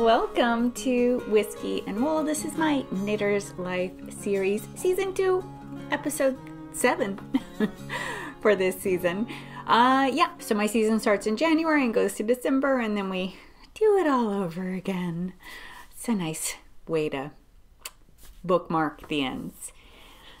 Welcome to Whiskey and Wool. This is my Knitter's Life series, season 2, episode 7 for this season. Yeah, so my season starts in January and goes to December, and then we do it all over again. It's a nice way to bookmark the ends.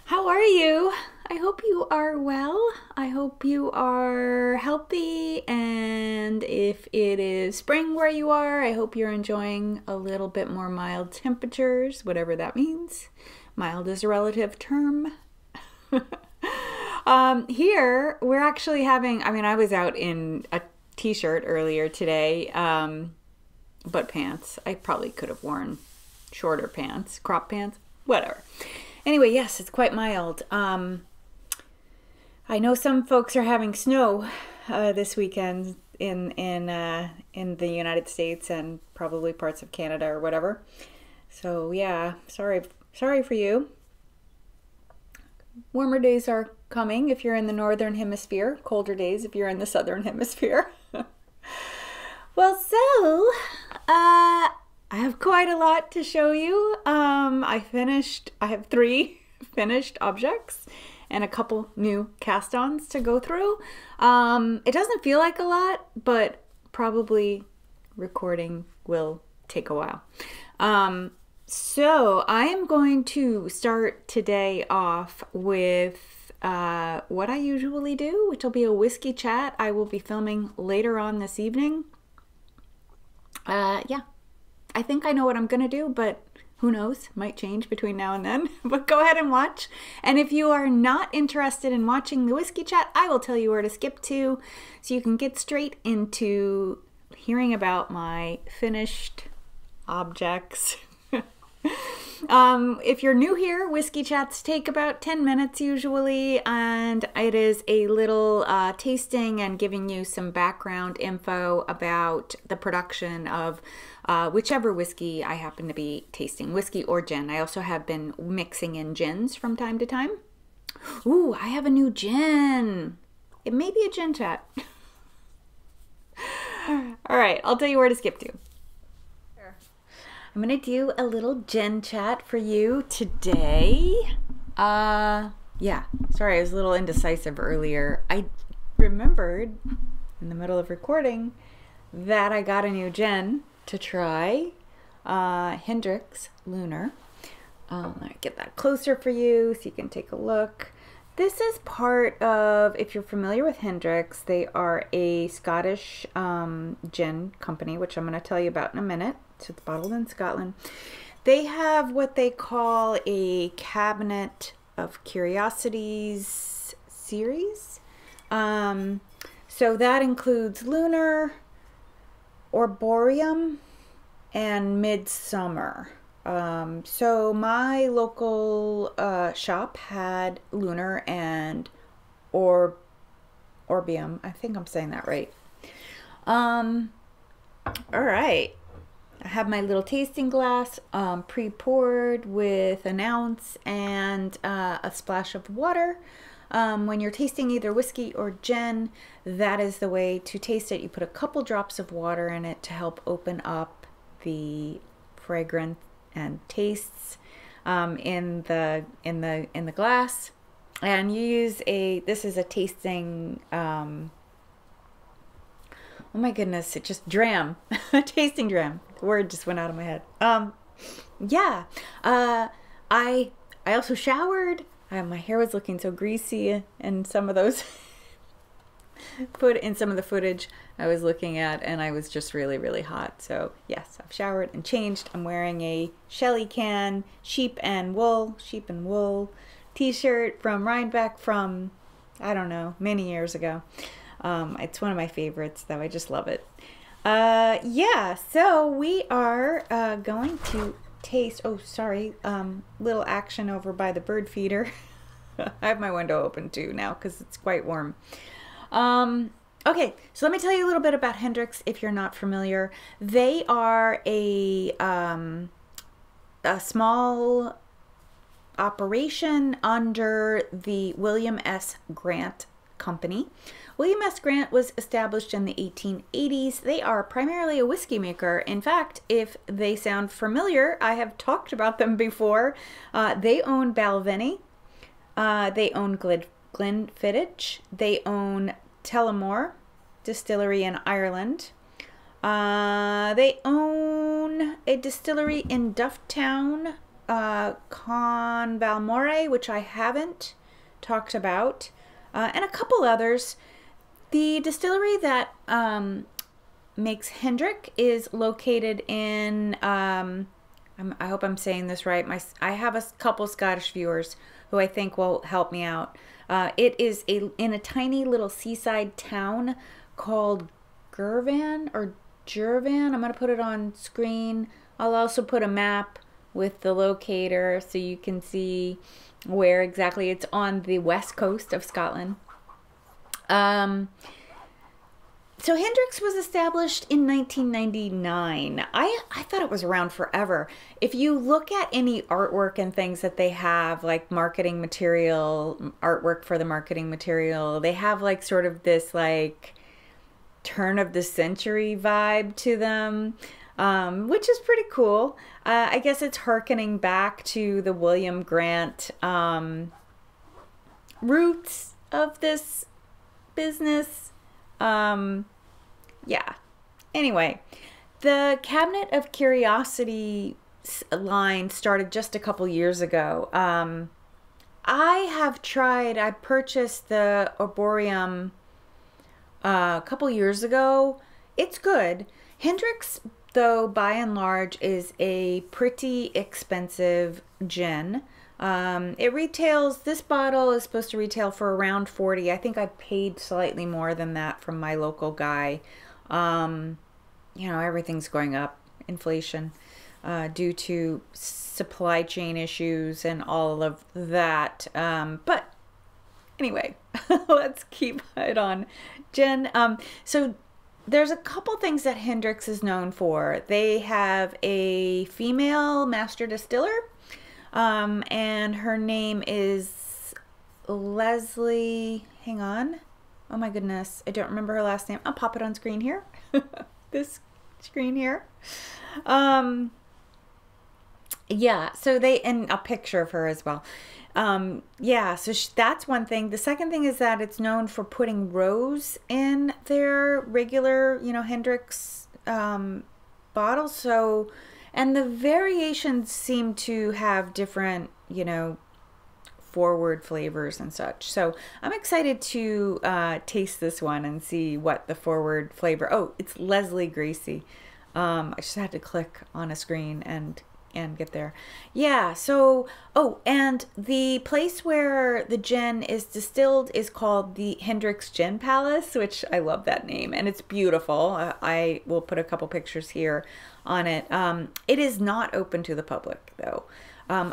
How are you? I hope you are well. I hope you are healthy, and if it is spring where you are, I hope you're enjoying a little bit more mild temperatures, whatever that means. Mild is a relative term. Here, we're actually having, I mean, I was out in a t-shirt earlier today, but pants. I probably could have worn shorter pants, crop pants, whatever. Anyway, yes, it's quite mild. I know some folks are having snow this weekend in the United States and probably parts of Canada or whatever. So yeah, sorry for you. Warmer days are coming if you're in the northern hemisphere. Colder days if you're in the southern hemisphere. Well, so I have quite a lot to show you. I have 3 finished objects and a couple new cast-ons to go through. It doesn't feel like a lot, but probably recording will take a while. So I am going to start today off with what I usually do, which will be a whiskey chat. I will be filming later on this evening. Yeah. I think I know what I'm going to do, but who knows? Might change between now and then. But go ahead and watch. And if you are not interested in watching the whiskey chat, I will tell you where to skip to so you can get straight into hearing about my finished objects. If you're new here, whiskey chats take about 10 minutes usually, and it is a little tasting and giving you some background info about the production of whichever whiskey I happen to be tasting, whiskey or gin. I also have been mixing in gins from time to time. Ooh, I have a new gin. It may be a gin chat. All right, I'll tell you where to skip to. I'm gonna do a little gin chat for you today. Yeah, sorry, I was a little indecisive earlier. I remembered in the middle of recording that I got a new gin to try, Hendrick's Lunar. I'm gonna get that closer for you so you can take a look. This is part of, if you're familiar with Hendrick's, they are a Scottish gin company, which I'm gonna tell you about in a minute. It's bottled in Scotland. They have what they call a Cabinet of Curiosities series. So that includes Lunar, Arboreum, and Midsummer. So my local shop had Lunar and Orbium. I think I'm saying that right. All right. I have my little tasting glass pre-poured with an ounce and a splash of water. When you're tasting either whiskey or gin, that is the way to taste it. You put a couple drops of water in it to help open up the fragrance and tastes in the glass. And you use a, this is a tasting, oh my goodness, it just dram, tasting dram. The word just went out of my head. Yeah, I also showered. My hair was looking so greasy, and some of those put in some of the footage I was looking at, and I was just really, really hot. So yes, I've showered and changed. I'm wearing a Shelley Can sheep and wool t-shirt from Rhinebeck from, I don't know, many years ago. It's one of my favorites, though. I just love it. Yeah, so we are going to taste, oh, sorry, little action over by the bird feeder. I have my window open, too, now because it's quite warm. Okay, so let me tell you a little bit about Hendrick's if you're not familiar. They are a small operation under the William S. Grant Company, William S. Grant was established in the 1880s. They are primarily a whiskey maker. In fact, if they sound familiar, I have talked about them before. They own Balvenie. They own Glenfiddich. They own Tullamore Distillery in Ireland. They own a distillery in Dufftown, Convalmore, which I haven't talked about, and a couple others. The distillery that makes Hendrick is located in, I hope I'm saying this right. I have a couple Scottish viewers who I think will help me out. It is in a tiny little seaside town called Girvan or Girvan. I'm going to put it on screen. I'll also put a map with the locator so you can see where exactly. It's on the west coast of Scotland. So Hendrick's was established in 1999. I thought it was around forever. If you look at any artwork and things that they have, like marketing material, artwork for the marketing material, they have like sort of this like turn of the century vibe to them, which is pretty cool. I guess it's hearkening back to the William Grant roots of this business. Yeah. Anyway, the Cabinet of Curiosity line started just a couple years ago. I have tried, I purchased the Arboreum a couple years ago. It's good. Hendrick's, though, by and large, is a pretty expensive gin. It retails, this bottle is supposed to retail for around $40. I think I paid slightly more than that from my local guy. You know, everything's going up, inflation, due to supply chain issues and all of that. But anyway, let's keep it on gin. So there's a couple things that Hendrick's is known for. They have a female master distiller, and her name is Leslie, hang on. Oh my goodness, I don't remember her last name. I'll pop it on screen here, this screen here. Yeah, so they, and a picture of her as well. Yeah, so that's one thing. The second thing is that it's known for putting rose in their regular, you know, Hendrick's bottle. So, and the variations seem to have different, you know, forward flavors and such. So I'm excited to taste this one and see what the forward flavor. Oh, it's Leslie Gracie. I just had to click on a screen and get there. Yeah, so, oh, and the place where the gin is distilled is called the Hendrick's Gin Palace, which I love that name, and it's beautiful. I will put a couple pictures here on it. It is not open to the public, though.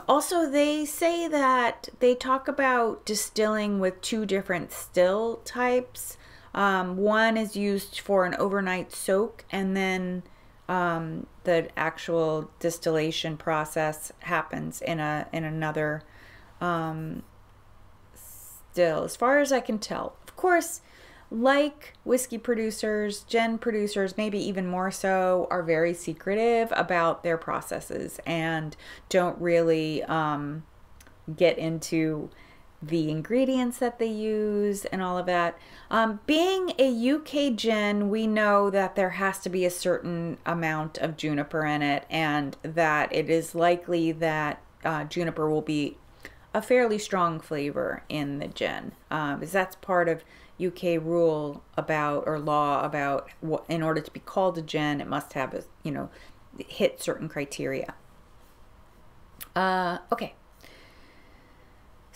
Also, they say that they talk about distilling with two different still types. One is used for an overnight soak, and then the actual distillation process happens in another still, as far as I can tell. Of course, like whiskey producers, gin producers, maybe even more so, are very secretive about their processes and don't really get into the ingredients that they use and all of that. Being a UK gin, we know that there has to be a certain amount of juniper in it, and that it is likely that juniper will be a fairly strong flavor in the gin, because that's part of UK rule about, or law about, what, in order to be called a gin, it must have, a, you know, hit certain criteria. Okay.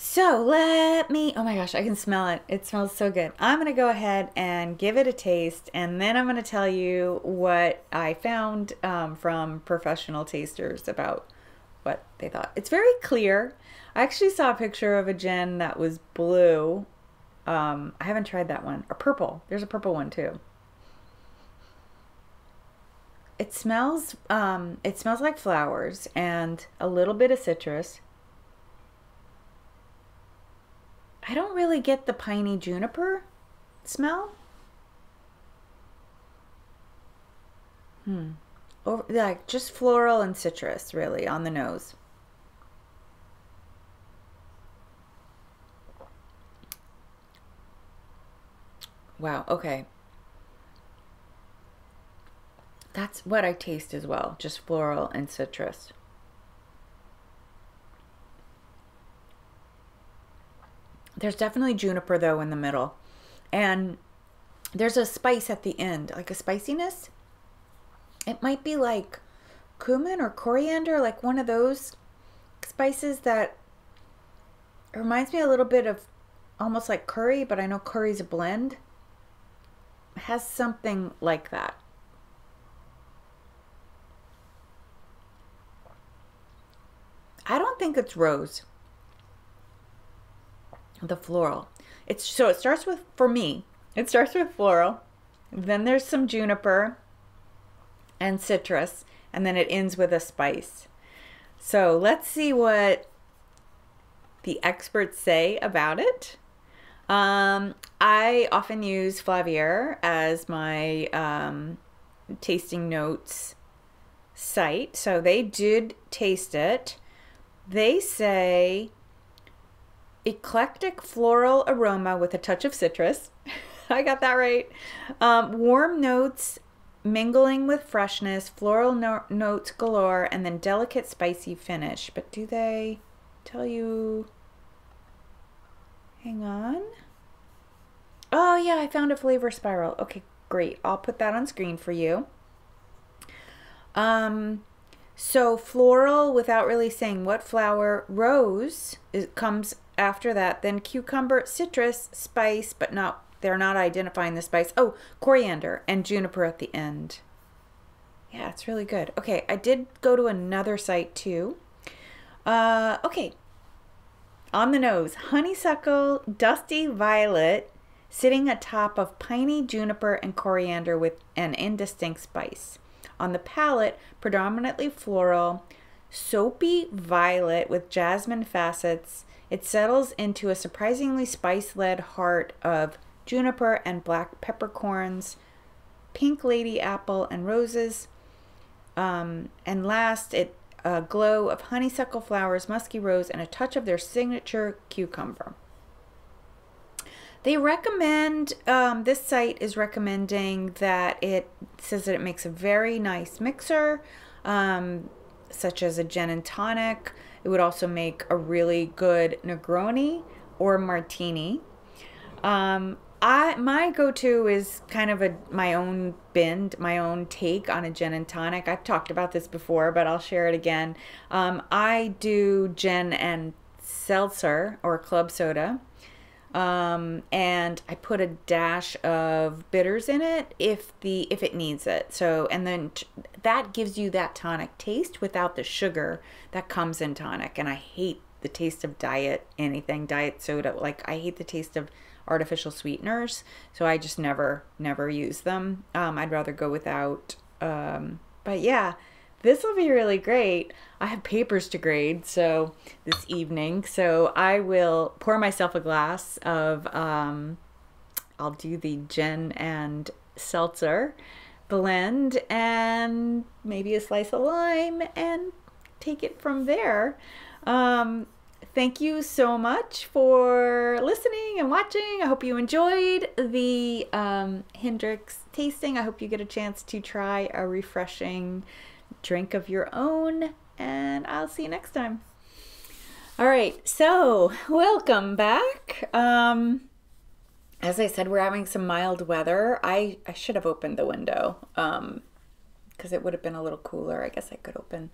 So let me, oh my gosh, I can smell it. It smells so good. I'm going to go ahead and give it a taste, and then I'm going to tell you what I found from professional tasters about what they thought. It's very clear. I actually saw a picture of a gin that was blue. I haven't tried that one. Or purple. There's a purple one too. It smells like flowers and a little bit of citrus. I don't really get the piney juniper. smell? Over, like just floral and citrus really on the nose. Wow, okay. That's what I taste as well, just floral and citrus. There's definitely juniper though in the middle. And there's a spice at the end, like a spiciness. It might be like cumin or coriander, like one of those spices that reminds me a little bit of almost like curry, but I know curry's a blend. It has something like that. I don't think it's rose, the floral. It's so it starts with, for me, it starts with floral, then there's some juniper and citrus, and then it ends with a spice. So let's see what the experts say about it. I often use Flaviere as my tasting notes site, so they did taste it. They say eclectic floral aroma with a touch of citrus. I got that right. Warm notes mingling with freshness, floral notes galore, and then delicate spicy finish. But do they tell you? Hang on. Oh yeah, I found a flavor spiral. Okay, great. I'll put that on screen for you. So floral without really saying what flower, rose comes after that, then cucumber, citrus, spice, but not, they're not identifying the spice. Oh, coriander and juniper at the end. Yeah, it's really good. Okay, I did go to another site too. Okay, on the nose, honeysuckle, dusty violet, sitting atop of piney juniper and coriander with an indistinct spice. On the palate, predominantly floral, soapy violet with jasmine facets. It settles into a surprisingly spice-led heart of juniper and black peppercorns, pink lady apple and roses, and last a glow of honeysuckle flowers, musky rose, and a touch of their signature cucumber. They recommend, this site is recommending that it says that it makes a very nice mixer, such as a gin and tonic. It would also make a really good Negroni or martini. My go-to is kind of my own bend, my own take on a gin and tonic. I've talked about this before, but I'll share it again. I do gin and seltzer or club soda, and I put a dash of bitters in it if it needs it. So, and then that gives you that tonic taste without the sugar that comes in tonic. And I hate the taste of diet soda. Like I hate the taste of artificial sweeteners, so I just never use them. I'd rather go without, but yeah, this will be really great. I have papers to grade so this evening, so I will pour myself a glass of, I'll do the gin and seltzer blend and maybe a slice of lime and take it from there. Thank you so much for listening and watching. I hope you enjoyed the Hendrick's tasting. I hope you get a chance to try a refreshing drink of your own, and I'll see you next time. All right, so welcome back. As I said, we're having some mild weather. I should have opened the window because it would have been a little cooler. I guess I could open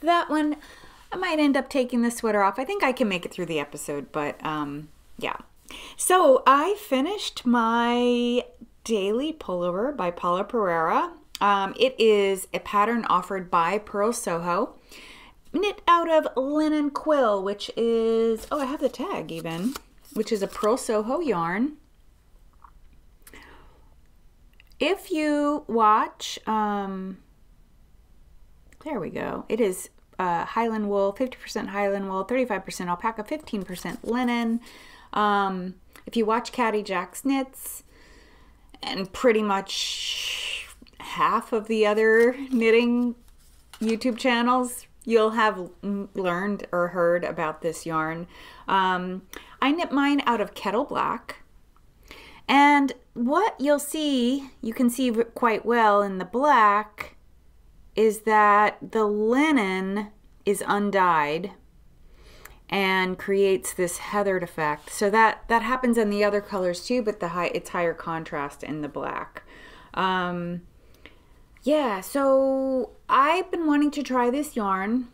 that one. I might end up taking the sweater off. I think I can make it through the episode, but yeah. So I finished my daily pullover by Paula Pereira. It is a pattern offered by Pearl Soho, knit out of Linen Quill, which is, oh, I have the tag even, which is a Pearl Soho yarn. If you watch, there we go. It is Highland wool, 50% Highland wool, 35% alpaca, 15% linen. If you watch Caddy Jack's Knits, and pretty much half of the other knitting YouTube channels, you'll have learned or heard about this yarn. I knit mine out of Kettle Black, and what you'll see, you can see quite well in the black, is that the linen is undyed and creates this heathered effect. So that happens in the other colors too, but it's higher contrast in the black. Yeah, so I've been wanting to try this yarn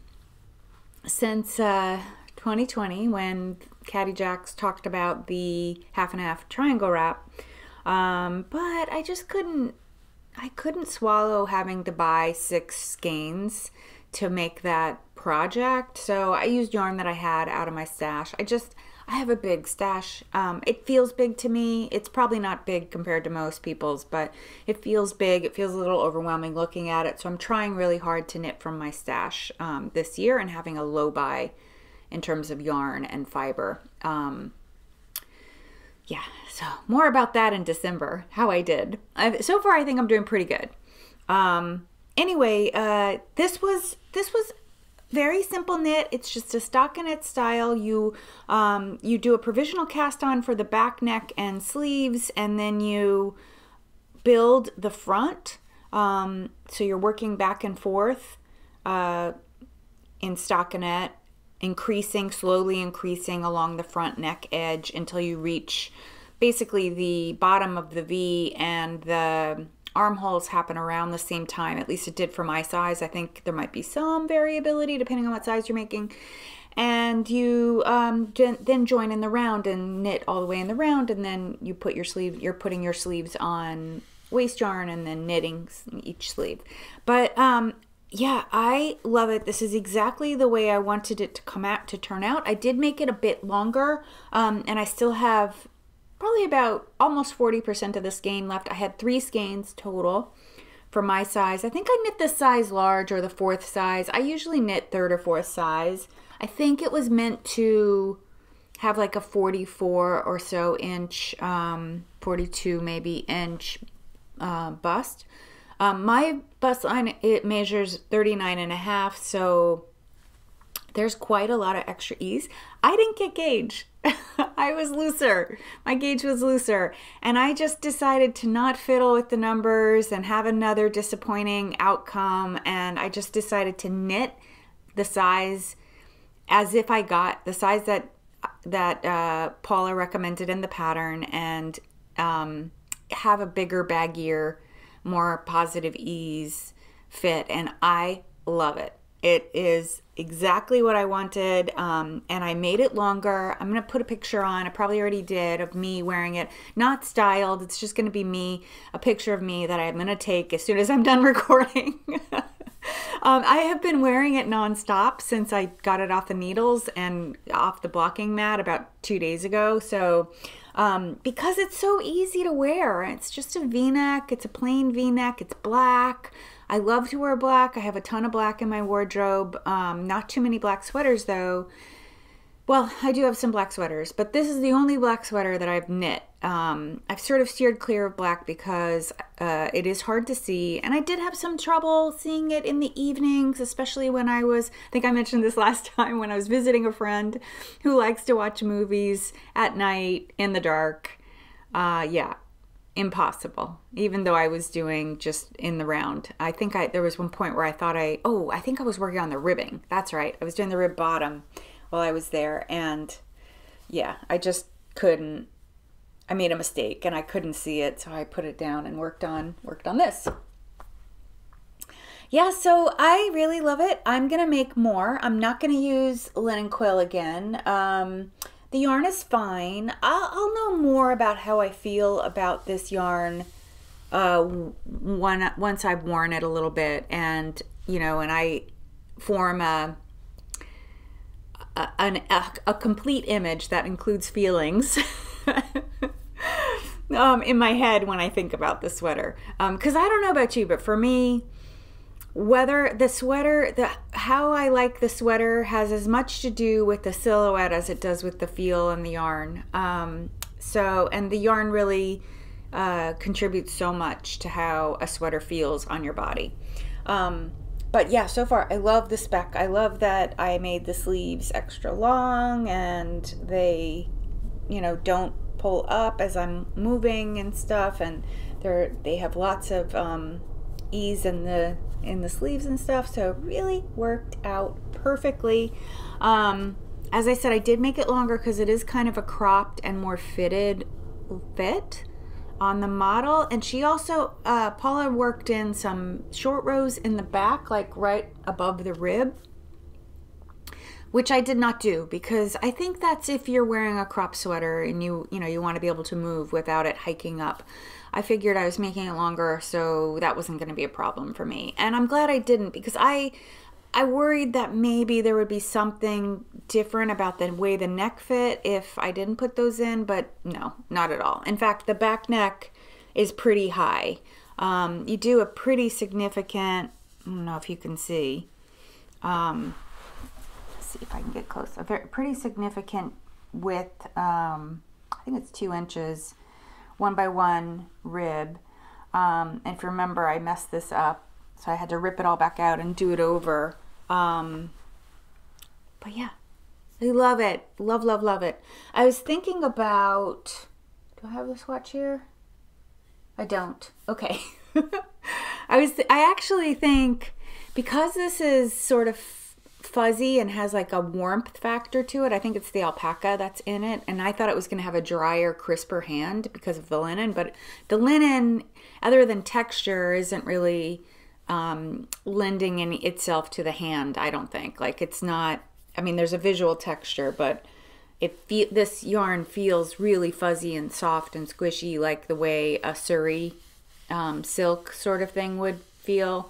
since 2020, when Caddy Jack's talked about the half and half triangle wrap, but I just couldn't swallow having to buy 6 skeins to make that project. So I used yarn that I had out of my stash. I have a big stash. It feels big to me. It's probably not big compared to most people's, but it feels big. It feels a little overwhelming looking at it. So I'm trying really hard to knit from my stash this year, and having a low buy in terms of yarn and fiber. Yeah, so more about that in December, how I did. So far, I think I'm doing pretty good. Anyway, this was very simple knit. It's just a stockinette style. You do a provisional cast on for the back, neck, and sleeves, and then you build the front. So you're working back and forth in stockinette, slowly increasing along the front neck edge until you reach basically the bottom of the V, and the armholes happen around the same time. At least it did for my size. I think there might be some variability depending on what size you're making. And you then join in the round and knit all the way in the round, and then you put your sleeve, you're putting your sleeves on waist yarn and then knitting each sleeve. But yeah, I love it. This is exactly the way I wanted it to turn out. I did make it a bit longer, and I still have probably about almost 40% of the skein left. I had 3 skeins total for my size. I think I knit this size large, or the 4th size. I usually knit 3rd or 4th size. I think it was meant to have like a 44 or so inch, 42 maybe inch bust. My bust line, it measures 39.5, so there's quite a lot of extra ease. I didn't get gauge. I was looser. My gauge was looser. And I just decided to not fiddle with the numbers and have another disappointing outcome. And I just decided to knit the size as if I got the size that Paula recommended in the pattern, and have a bigger, baggier, more positive ease fit, and I love it. It is exactly what I wanted, and I made it longer. I'm gonna put a picture on, I probably already did, of me wearing it, not styled. It's just gonna be me, a picture of me that I'm gonna take as soon as I'm done recording. I have been wearing it nonstop since I got it off the needles and off the blocking mat about 2 days ago. So because it's so easy to wear. It's just a V-neck. It's a plain V-neck. It's black. I love to wear black. I have a ton of black in my wardrobe. Not too many black sweaters, though. Well, I do have some black sweaters, but this is the only black sweater that I've knit. I've sort of steered clear of black because it is hard to see, and I did have some trouble seeing it in the evenings, especially when I think I mentioned this last time, when I was visiting a friend who likes to watch movies at night in the dark. Yeah, impossible, even though I was doing just in the round. I think there was one point where I thought I think I was working on the ribbing. That's right, I was doing the rib bottom while I was there, and yeah, I just couldn't. I made a mistake and I couldn't see it, so I put it down and worked on this. Yeah, so I really love it. I'm gonna make more. I'm not gonna use Linen Quill again. The yarn is fine. I'll know more about how I feel about this yarn once I've worn it a little bit, and you know, and I form a complete image that includes feelings in my head when I think about the sweater, because I don't know about you, but for me, whether the sweater, how I like the sweater has as much to do with the silhouette as it does with the feel and the yarn. So, and the yarn really contributes so much to how a sweater feels on your body. But yeah, so far I love the spec. I love that I made the sleeves extra long and they, you know, don't pull up as I'm moving and stuff, and they have lots of ease in the sleeves and stuff, so it really worked out perfectly. As I said, I did make it longer because it is kind of a cropped and more fitted fit on the model. And she also, Paula worked in some short rows in the back, like right above the rib, which I did not do because I think that's if you're wearing a crop sweater and you want to be able to move without it hiking up. I figured I was making it longer, so that wasn't going to be a problem for me. And I'm glad I didn't, because I worried that maybe there would be something different about the way the neck fit if I didn't put those in, but no, not at all. In fact, the back neck is pretty high. You do a pretty significant, I don't know if you can see, if I can get close, a very, pretty significant width, I think it's 2 inches, 1 by 1 rib, and if you remember, I messed this up, so I had to rip it all back out and do it over, but yeah, I love it, love, love, love it. I was thinking about, do I have this watch here? I don't, okay. I actually think, because this is sort of fuzzy and has like a warmth factor to it. I think it's the alpaca that's in it, and I thought it was going to have a drier, crisper hand because of the linen, but the linen, other than texture, isn't really lending in itself to the hand, I don't think. Like, it's not, I mean, there's a visual texture, but this yarn feels really fuzzy and soft and squishy, like the way a Surrey silk sort of thing would feel.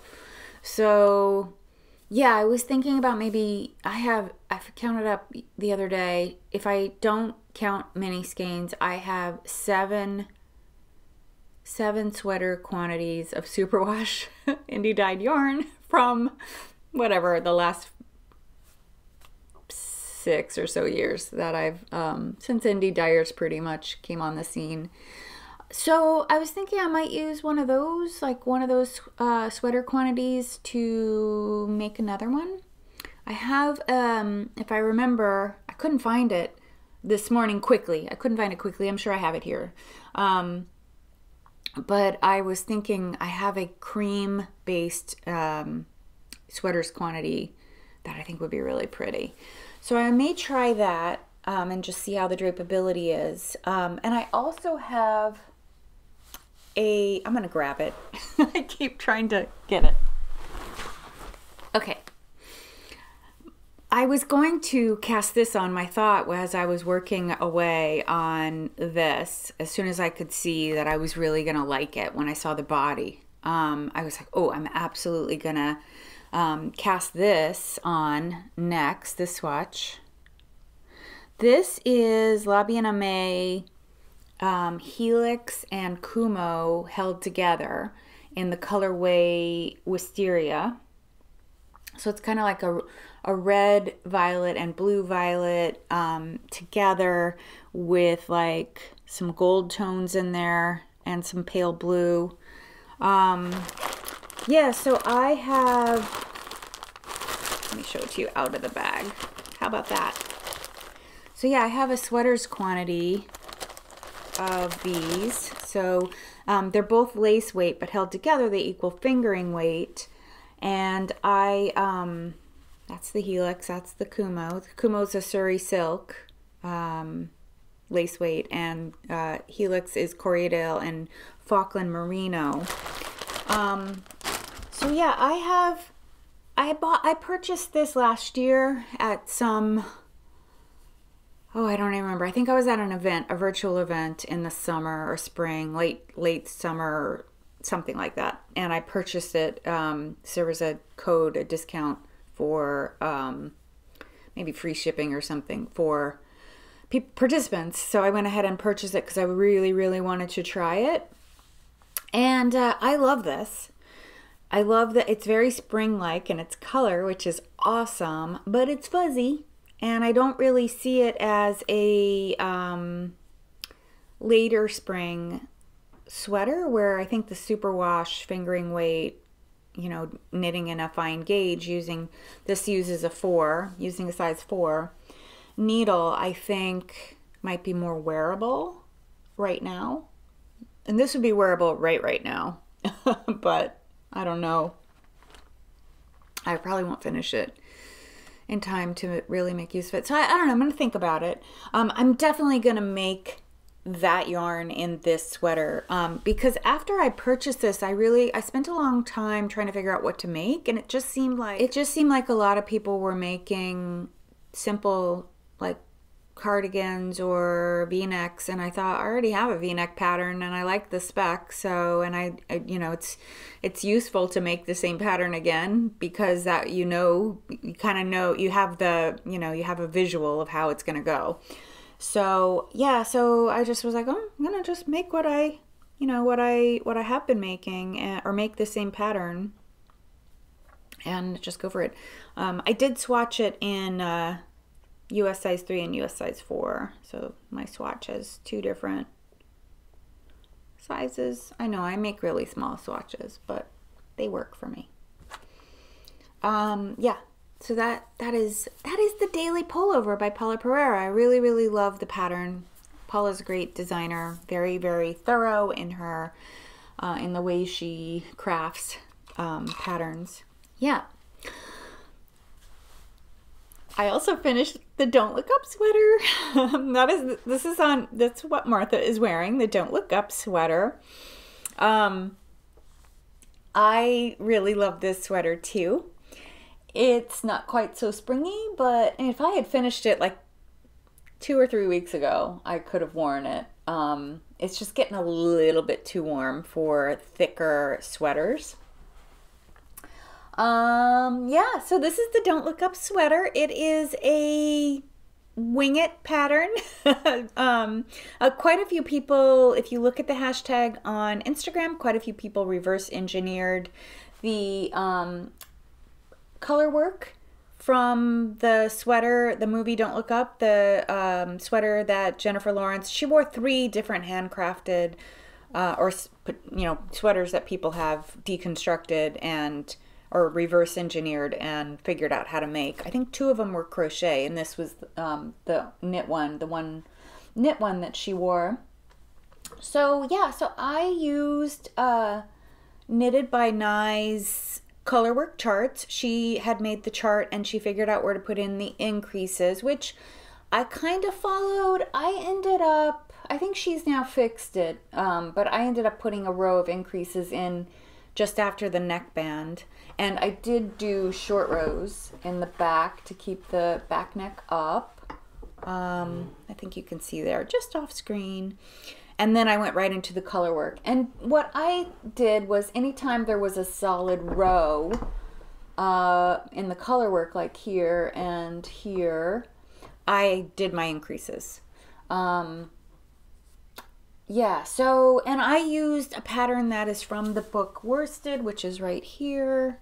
So yeah, I was thinking about maybe, I've counted up the other day, if I don't count mini skeins, I have seven sweater quantities of superwash indie dyed yarn from whatever the last 6 or so years that I've, since indie dyers pretty much came on the scene. So I was thinking I might use one of those, sweater quantities to make another one. I have, if I remember, I couldn't find it this morning quickly. I'm sure I have it here. But I was thinking I have a cream-based sweaters quantity that I think would be really pretty. So I may try that and just see how the drapability is. And I also have I'm going to grab it. I keep trying to get it. Okay. I was going to cast this on. My thought was I was working away on this as soon as I could see that I was really going to like it when I saw the body. I was like, oh, I'm absolutely going to cast this on next, this swatch. This is La Bien-Aimée, Helix and Kumo held together in the colorway Wisteria. So it's kind of like a red violet and blue violet together with like some gold tones in there and some pale blue. Yeah, so I have, let me show it to you out of the bag. How about that? So yeah, I have a sweaters quantity of these. So they're both lace weight, but held together they equal fingering weight. And that's the Helix, that's the Kumo. The Kumo's a Surrey silk, lace weight, and Helix is Corriedale and Falkland merino. So yeah, I purchased this last year at some, oh, I don't even remember. I think I was at an event, a virtual event in the summer or spring, late summer, something like that. And I purchased it. So there was a code, a discount for maybe free shipping or something for participants. So I went ahead and purchased it because I really, really wanted to try it. And I love this. I love that it's very spring-like in its color, which is awesome, but it's fuzzy. And I don't really see it as a later spring sweater where I think the superwash fingering weight, you know, knitting in a fine gauge using, this uses a 4, using a size 4. Needle, I think, might be more wearable right now. And this would be wearable right now, but I don't know. I probably won't finish it in time to really make use of it. So I don't know, I'm gonna think about it. I'm definitely gonna make that yarn in this sweater because after I purchased this, I spent a long time trying to figure out what to make, and it just seemed like a lot of people were making simple like cardigans or v-necks, and I thought, I already have a v-neck pattern and I like the spec, so, and I you know, it's useful to make the same pattern again because that, you know, you kind of know, you have the, you know, you have a visual of how it's going to go. So yeah, so I just was like, oh, I'm gonna just make what I, you know, what I have been making, and, or make the same pattern and just go for it. I did swatch it in US size 3 and US size 4. So my swatch has 2 different sizes. I know I make really small swatches, but they work for me. Yeah. So that is the Daily Pullover by Paula Pereira. I really, really love the pattern. Paula's a great designer, very, very thorough in her, in the way she crafts patterns. Yeah. I also finished the Don't Look Up sweater. That's what Martha is wearing, the Don't Look Up sweater. I really love this sweater too. It's not quite so springy, but if I had finished it like 2 or 3 weeks ago, I could have worn it. It's just getting a little bit too warm for thicker sweaters. Yeah, so this is the Don't Look Up sweater. It is a wing it pattern. Quite a few people, if you look at the hashtag on Instagram, quite a few people reverse engineered the color work from the sweater, the movie Don't Look Up, the sweater that Jennifer Lawrence, she wore 3 different handcrafted or, you know, sweaters that people have deconstructed and or reverse engineered and figured out how to make. I think 2 of them were crochet, and this was the knit one, that she wore. So yeah, so I used Knitted by Nye's colorwork charts. She had made the chart and she figured out where to put in the increases, which I kind of followed. I ended up, I think she's now fixed it, but I ended up putting a row of increases in just after the neckband. And I did do short rows in the back to keep the back neck up. I think you can see there, just off screen. And then I went right into the color work. And what I did was anytime there was a solid row in the color work, like here and here, I did my increases. Yeah, so, and I used a pattern that is from the book Worsted, which is right here.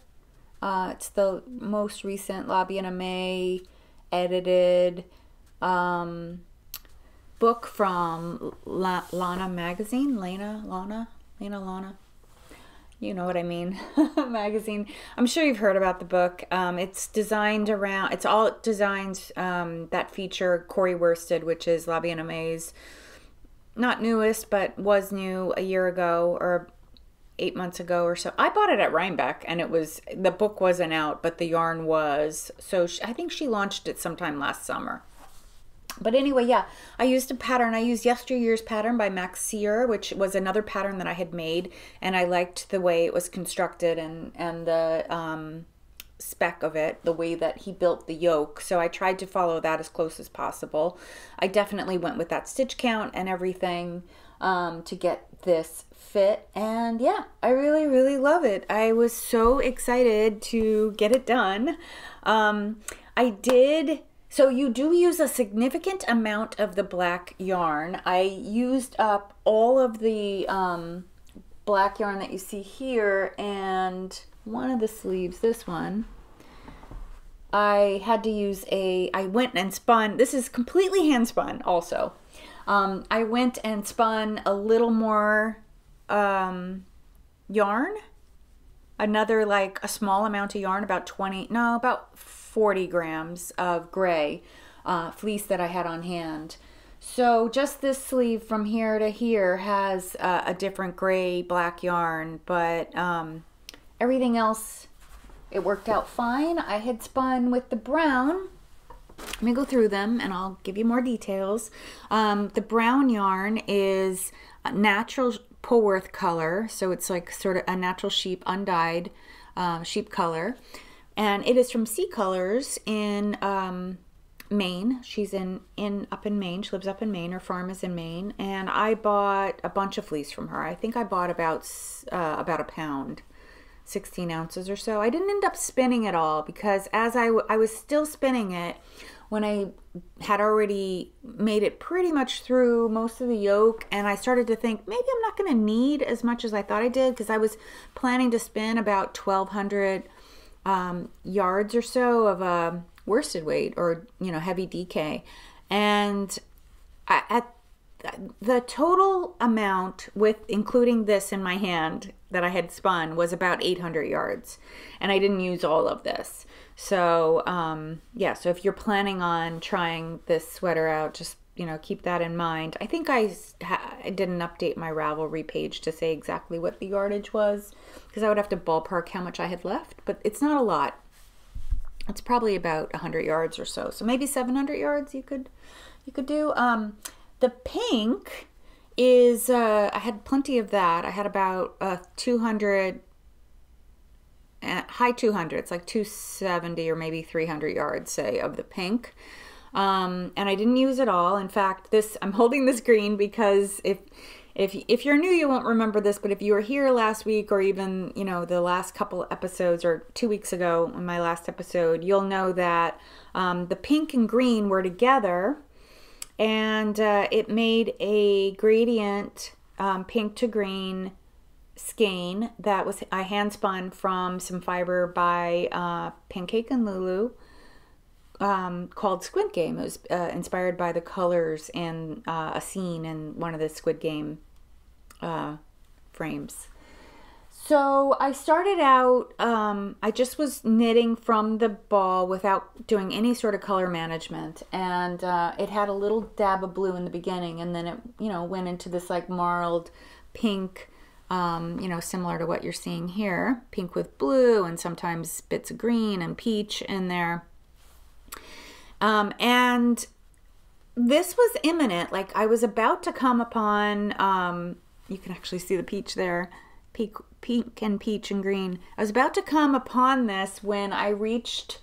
It's the most recent La Bien-Aimée edited book from Lana magazine, Lana, you know what I mean, magazine. I'm sure you've heard about the book. It's designed around, it's all designs that feature Corey Worsted, which is La Bien-Aimé's, not newest, but was new a year ago or 8 months ago or so. I bought it at Rhinebeck, and it was, the book wasn't out, but the yarn was. So she, I think she launched it sometime last summer. But anyway, yeah, I used a pattern. I used Yesteryear's pattern by Max Sear, which was another pattern that I had made, and I liked the way it was constructed and the spec of it, the way that he built the yoke. So I tried to follow that as close as possible. I definitely went with that stitch count and everything to get this fit. And yeah, I really, really love it. I was so excited to get it done. I did... So you do use a significant amount of the black yarn. I used up all of the black yarn that you see here and one of the sleeves, this one. I had to use a, I went and spun, this is completely hand spun also. I went and spun a little more yarn, another like a small amount of yarn, about 40 grams of gray fleece that I had on hand. So just this sleeve from here to here has a different gray black yarn, but everything else, it worked out fine. I had spun with the brown. Let me go through them and I'll give you more details. The brown yarn is a natural Polworth color, so it's like sort of a natural sheep, undyed sheep color. And it is from Sea Colors in Maine. She's up in Maine. She lives up in Maine. Her farm is in Maine. And I bought a bunch of fleece from her. I think I bought about a pound, 16 ounces or so. I didn't end up spinning it all because as I was still spinning it when I had already made it pretty much through most of the yoke, and I started to think maybe I'm not going to need as much as I thought I did because I was planning to spin about 1,200 yards or so of a worsted weight or, you know, heavy DK. And at the total amount, with including this in my hand that I had spun, was about 800 yards, and I didn't use all of this. So yeah, so if you're planning on trying this sweater out, just, you know, keep that in mind. I think I didn't update my Ravelry page to say exactly what the yardage was because I would have to ballpark how much I had left, but it's not a lot. It's probably about 100 yards or so, so maybe 700 yards you could do. The pink is, I had plenty of that. I had about 200, high 200s, like 270 or maybe 300 yards, say, of the pink. And I didn't use it all. In fact, this, I'm holding this green because if you're new, you won't remember this, but if you were here last week or even, you know, the last couple episodes or 2 weeks ago in my last episode, you'll know that the pink and green were together. And it made a gradient pink to green skein that was I hand spun from some fiber by Pancake and Lulu called Squid Game. It was inspired by the colors in a scene in one of the Squid Game frames. So I started out, I just was knitting from the ball without doing any sort of color management. And it had a little dab of blue in the beginning, and then it, you know, went into this like marled pink, you know, similar to what you're seeing here. Pink with blue and sometimes bits of green and peach in there. And this was imminent. Like I was about to come upon, you can actually see the peach there. Pink and peach and green. I was about to come upon this when I reached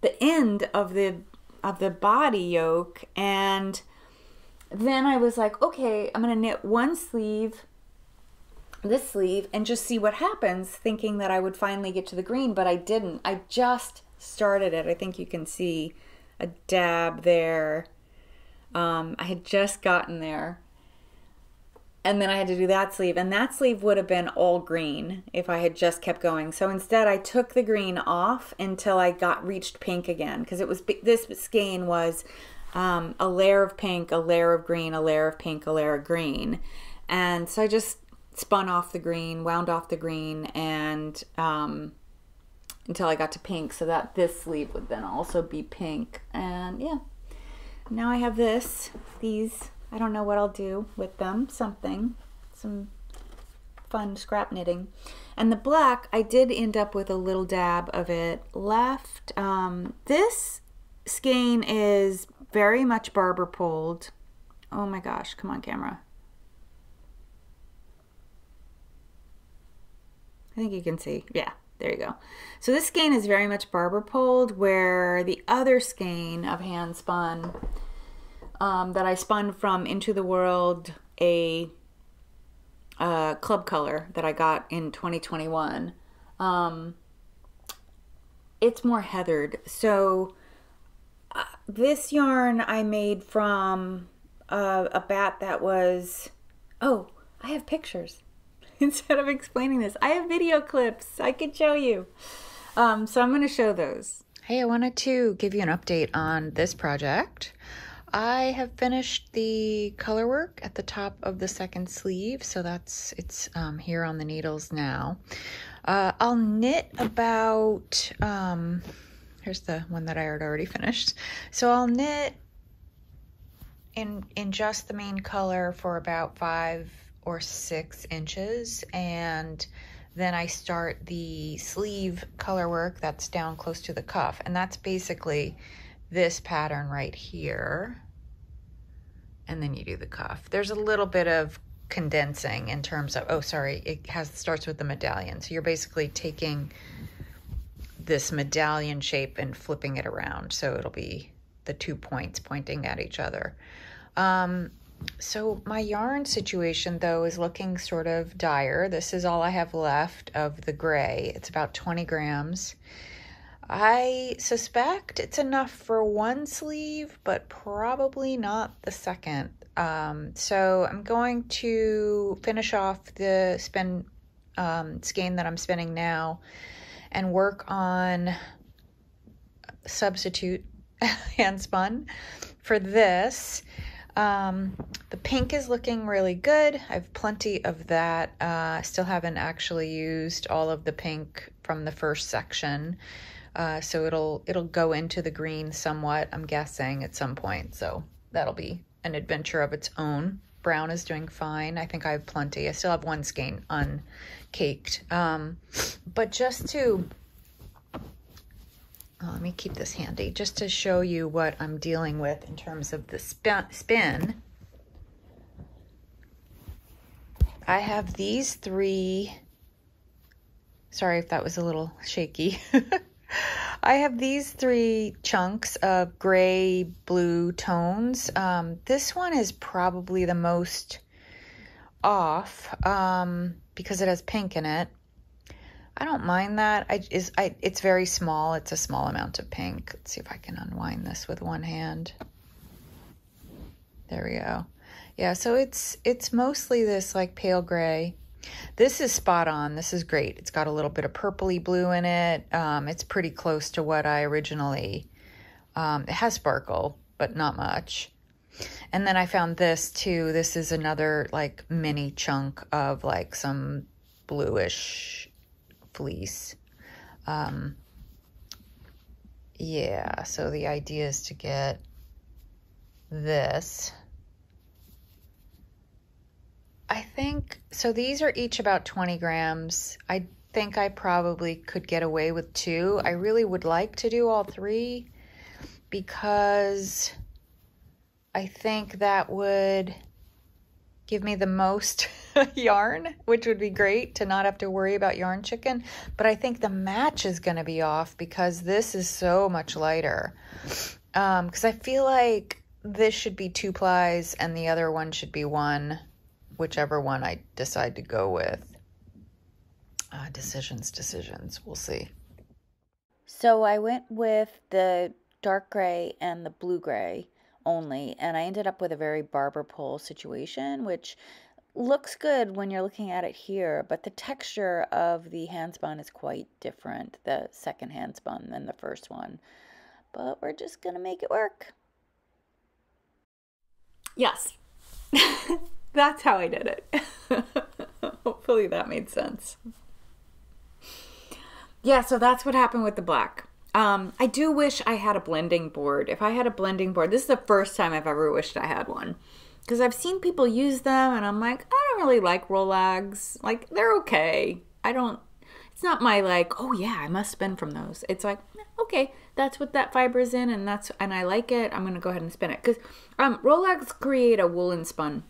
the end of the body yoke, and then I was like, okay, I'm gonna knit one sleeve, this sleeve, and just see what happens, thinking that I would finally get to the green, but I didn't. I just started it. I think you can see a dab there. I had just gotten there. And then I had to do that sleeve, and that sleeve would have been all green if I had just kept going. So instead I took the green off until I reached pink again, because it was, this skein was a layer of pink, a layer of green, a layer of pink, a layer of green. And so I just spun off the green, wound off the green, and until I got to pink, so that this sleeve would then also be pink. And yeah, now I have these. I don't know what I'll do with them, some fun scrap knitting. And the black, I did end up with a little dab of it left. This skein is very much barber pulled. Oh my gosh, come on camera. I think you can see, yeah, there you go. So this skein is very much barber pulled, where the other skein of hand spun that I spun from Into the World, a club color that I got in 2021. It's more heathered. So this yarn I made from a bat that was, oh, I have pictures. Instead of explaining this, I have video clips I could show you. So I'm going to show those. Hey, I wanted to give you an update on this project. I have finished the color work at the top of the second sleeve, so that's here on the needles now. I'll knit about here's the one that I had already finished. So I'll knit in just the main color for about 5 or 6 inches, and then I start the sleeve color work that's down close to the cuff, and that's basically this pattern right here, and then you do the cuff. There's a little bit of condensing in terms of, oh sorry, it starts with the medallion, so you're basically taking this medallion shape and flipping it around, so it'll be the 2 points pointing at each other. So my yarn situation though is looking sort of dire. This is all I have left of the gray. It's about 20 grams. I suspect it's enough for one sleeve, but probably not the second. So I'm going to finish off the spin skein that I'm spinning now and work on substitute hand spun for this. The pink is looking really good. I have plenty of that. I still haven't actually used all of the pink from the first section. So it'll go into the green somewhat, I'm guessing, at some point. So that'll be an adventure of its own. Brown is doing fine. I think I have plenty. I still have one skein uncaked. But just to... let me keep this handy just to show you what I'm dealing with in terms of the spin. I have these three, sorry if that was a little shaky. I have these three chunks of gray, blue tones. This one is probably the most off because it has pink in it. I don't mind that. It's very small. It's a small amount of pink. Let's see if I can unwind this with one hand. There we go. Yeah, so it's mostly this like pale gray. This is spot on. This is great. It's got a little bit of purpley blue in it. It's pretty close to what I originally, it has sparkle, but not much. And then I found this too. This is another like mini chunk of like some bluish fleece. Yeah, so the idea is to get this. I think, so these are each about 20 grams. I think I probably could get away with 2. I really would like to do all 3 because I think that would give me the most yarn, which would be great to not have to worry about yarn chicken. But I think the match is going to be off because this is so much lighter. Because I feel like this should be 2 plies and the other one should be 1. Whichever one I decide to go with. Decisions, we'll see. So I went with the dark gray and the blue gray only, and I ended up with a very barber pole situation, which looks good when you're looking at it here, but the texture of the hand spun is quite different, the second hand spun, than the first one. But we're just gonna make it work. Yes. That's how I did it. Hopefully that made sense. Yeah, so that's what happened with the black. I do wish I had a blending board. If I had a blending board, this is the first time I've ever wished I had one. Because I've seen people use them and I'm like, I don't really like Rollags. Like, they're okay. It's not my like, oh yeah, I must spin from those. It's like, okay, that's what that fiber is in and I like it. I'm going to go ahead and spin it. Because Rollags create a woolen spun.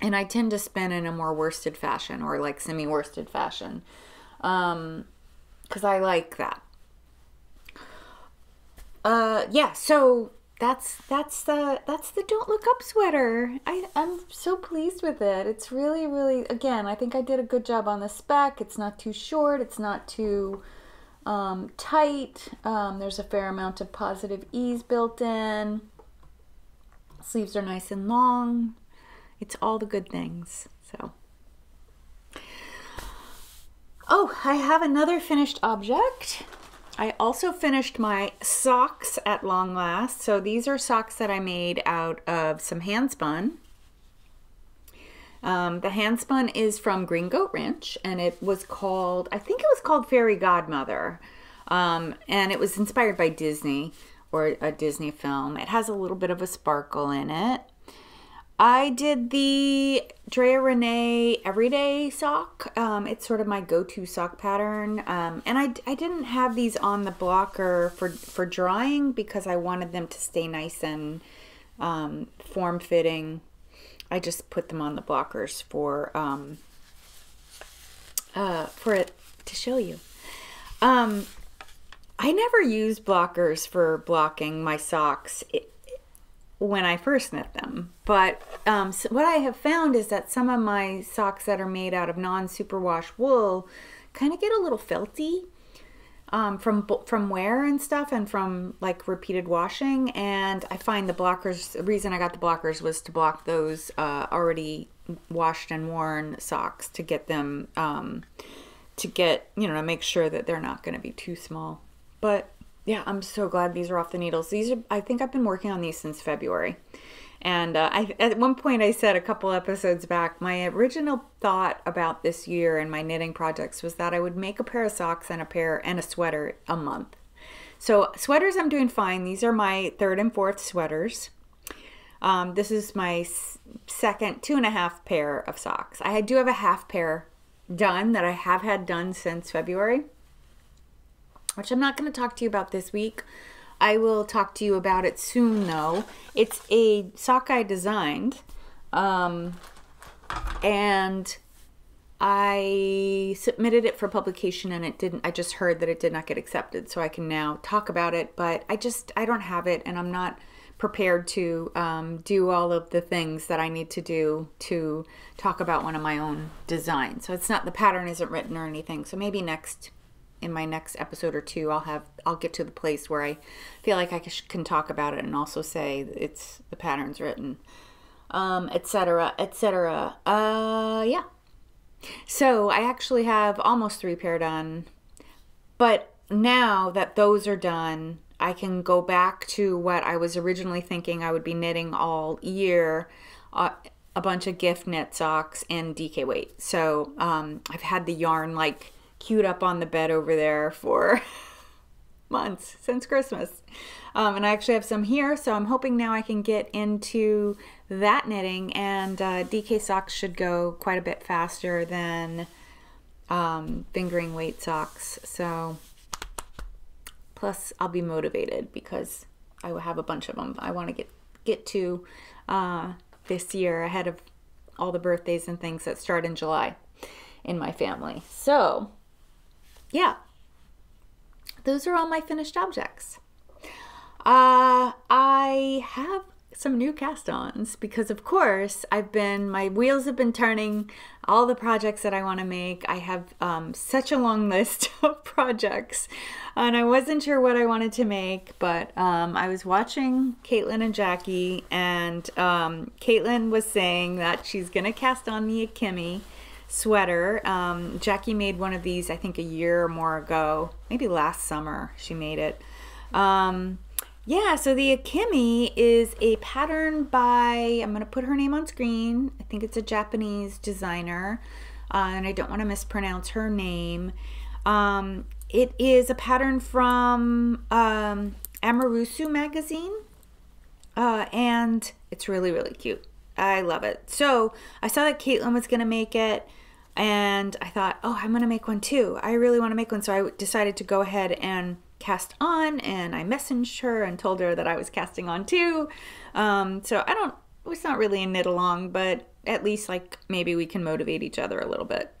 And I tend to spin in a more worsted fashion or like semi-worsted fashion because I like that. Yeah, so that's the Don't Look Up sweater. I'm so pleased with it. It's really, really, again, I think I did a good job on the spec. It's not too short. It's not too tight. There's a fair amount of positive ease built in. Sleeves are nice and long. It's all the good things, so. Oh, I have another finished object. I also finished my socks at long last. So these are socks that I made out of some handspun. The handspun is from Green Goat Ranch, and it was called, I think it was called Fairy Godmother. And it was inspired by Disney, or a Disney film. It has a little bit of a sparkle in it. I did the Drea Renee Everyday sock. It's sort of my go-to sock pattern. And I didn't have these on the blocker for drying because I wanted them to stay nice and form-fitting. I just put them on the blockers for it to show you. I never used blockers for blocking my socks when I first knit them, but so what I have found is that some of my socks that are made out of non-superwash wool kind of get a little felty from wear and stuff, and from like repeated washing. And I find the blockers, the reason I got the blockers was to block those already washed and worn socks, to get them to make sure that they're not going to be too small. But yeah, I'm so glad these are off the needles. These are, I think I've been working on these since February. And at one point I said a couple episodes back, my original thought about this year and my knitting projects was that I would make a pair of socks and a sweater a month. So sweaters I'm doing fine. These are my third and fourth sweaters. This is my second 2.5 pair of socks. I do have a half pair done that I have had done since February, which I'm not going to talk to you about this week. I will talk to you about it soon, though. It's a sock I designed, and I submitted it for publication, and it didn't. I just heard that it did not get accepted, so I can now talk about it, but I don't have it, and I'm not prepared to do all of the things that I need to do to talk about one of my own designs. So it's not, the pattern isn't written or anything, so maybe in my next episode or two, I'll get to the place where I feel like I can talk about it and also say it's, the pattern's written, etc., etc. Yeah. So I actually have almost 3 pair done, but now that those are done, I can go back to what I was originally thinking I would be knitting all year, a bunch of gift knit socks and DK weight. So I've had the yarn like queued up on the bed over there for months, since Christmas. And I actually have some here, so I'm hoping now I can get into that knitting, and DK socks should go quite a bit faster than fingering weight socks. So plus I'll be motivated because I will have a bunch of them I want to get to this year, ahead of all the birthdays and things that start in July in my family. So yeah, those are all my finished objects. I have some new cast-ons because, of course, my wheels have been turning, all the projects that I want to make. I have such a long list of projects, and I wasn't sure what I wanted to make, but I was watching Caitlin and Jackie, and Caitlin was saying that she's going to cast on me a Kimmy sweater. Jackie made one of these, I think, a year or more ago, maybe last summer she made it. Yeah, so the Akimi is a pattern by, I'm going to put her name on screen, I think it's a Japanese designer, and I don't want to mispronounce her name. It is a pattern from Amarusu magazine, and it's really, really cute. I love it. So I saw that Caitlin was going to make it, and I thought, oh, I'm going to make one too. I really want to make one. So I decided to go ahead and cast on, and I messaged her and told her that I was casting on too. So it's not really a knit along, but at least like maybe we can motivate each other a little bit.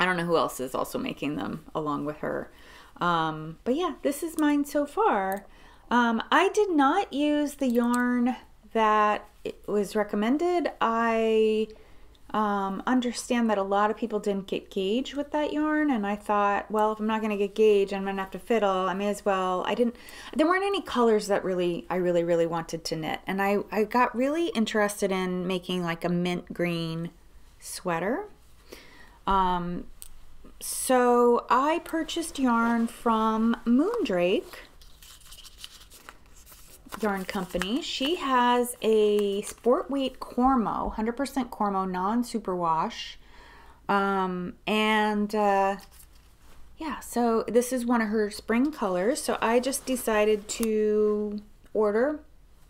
I don't know who else is also making them along with her. But yeah, this is mine so far. I did not use the yarn that it was recommended. I understand that a lot of people didn't get gauge with that yarn, and I thought, well, if I'm not going to get gauge, I'm going to have to fiddle. I may as well. There weren't any colors that I really wanted to knit, and I got really interested in making like a mint green sweater. So I purchased yarn from Moondrake Yarn Company. She has a sport weight Cormo, 100% Cormo, non-superwash. Yeah, so this is one of her spring colors. So I just decided to order.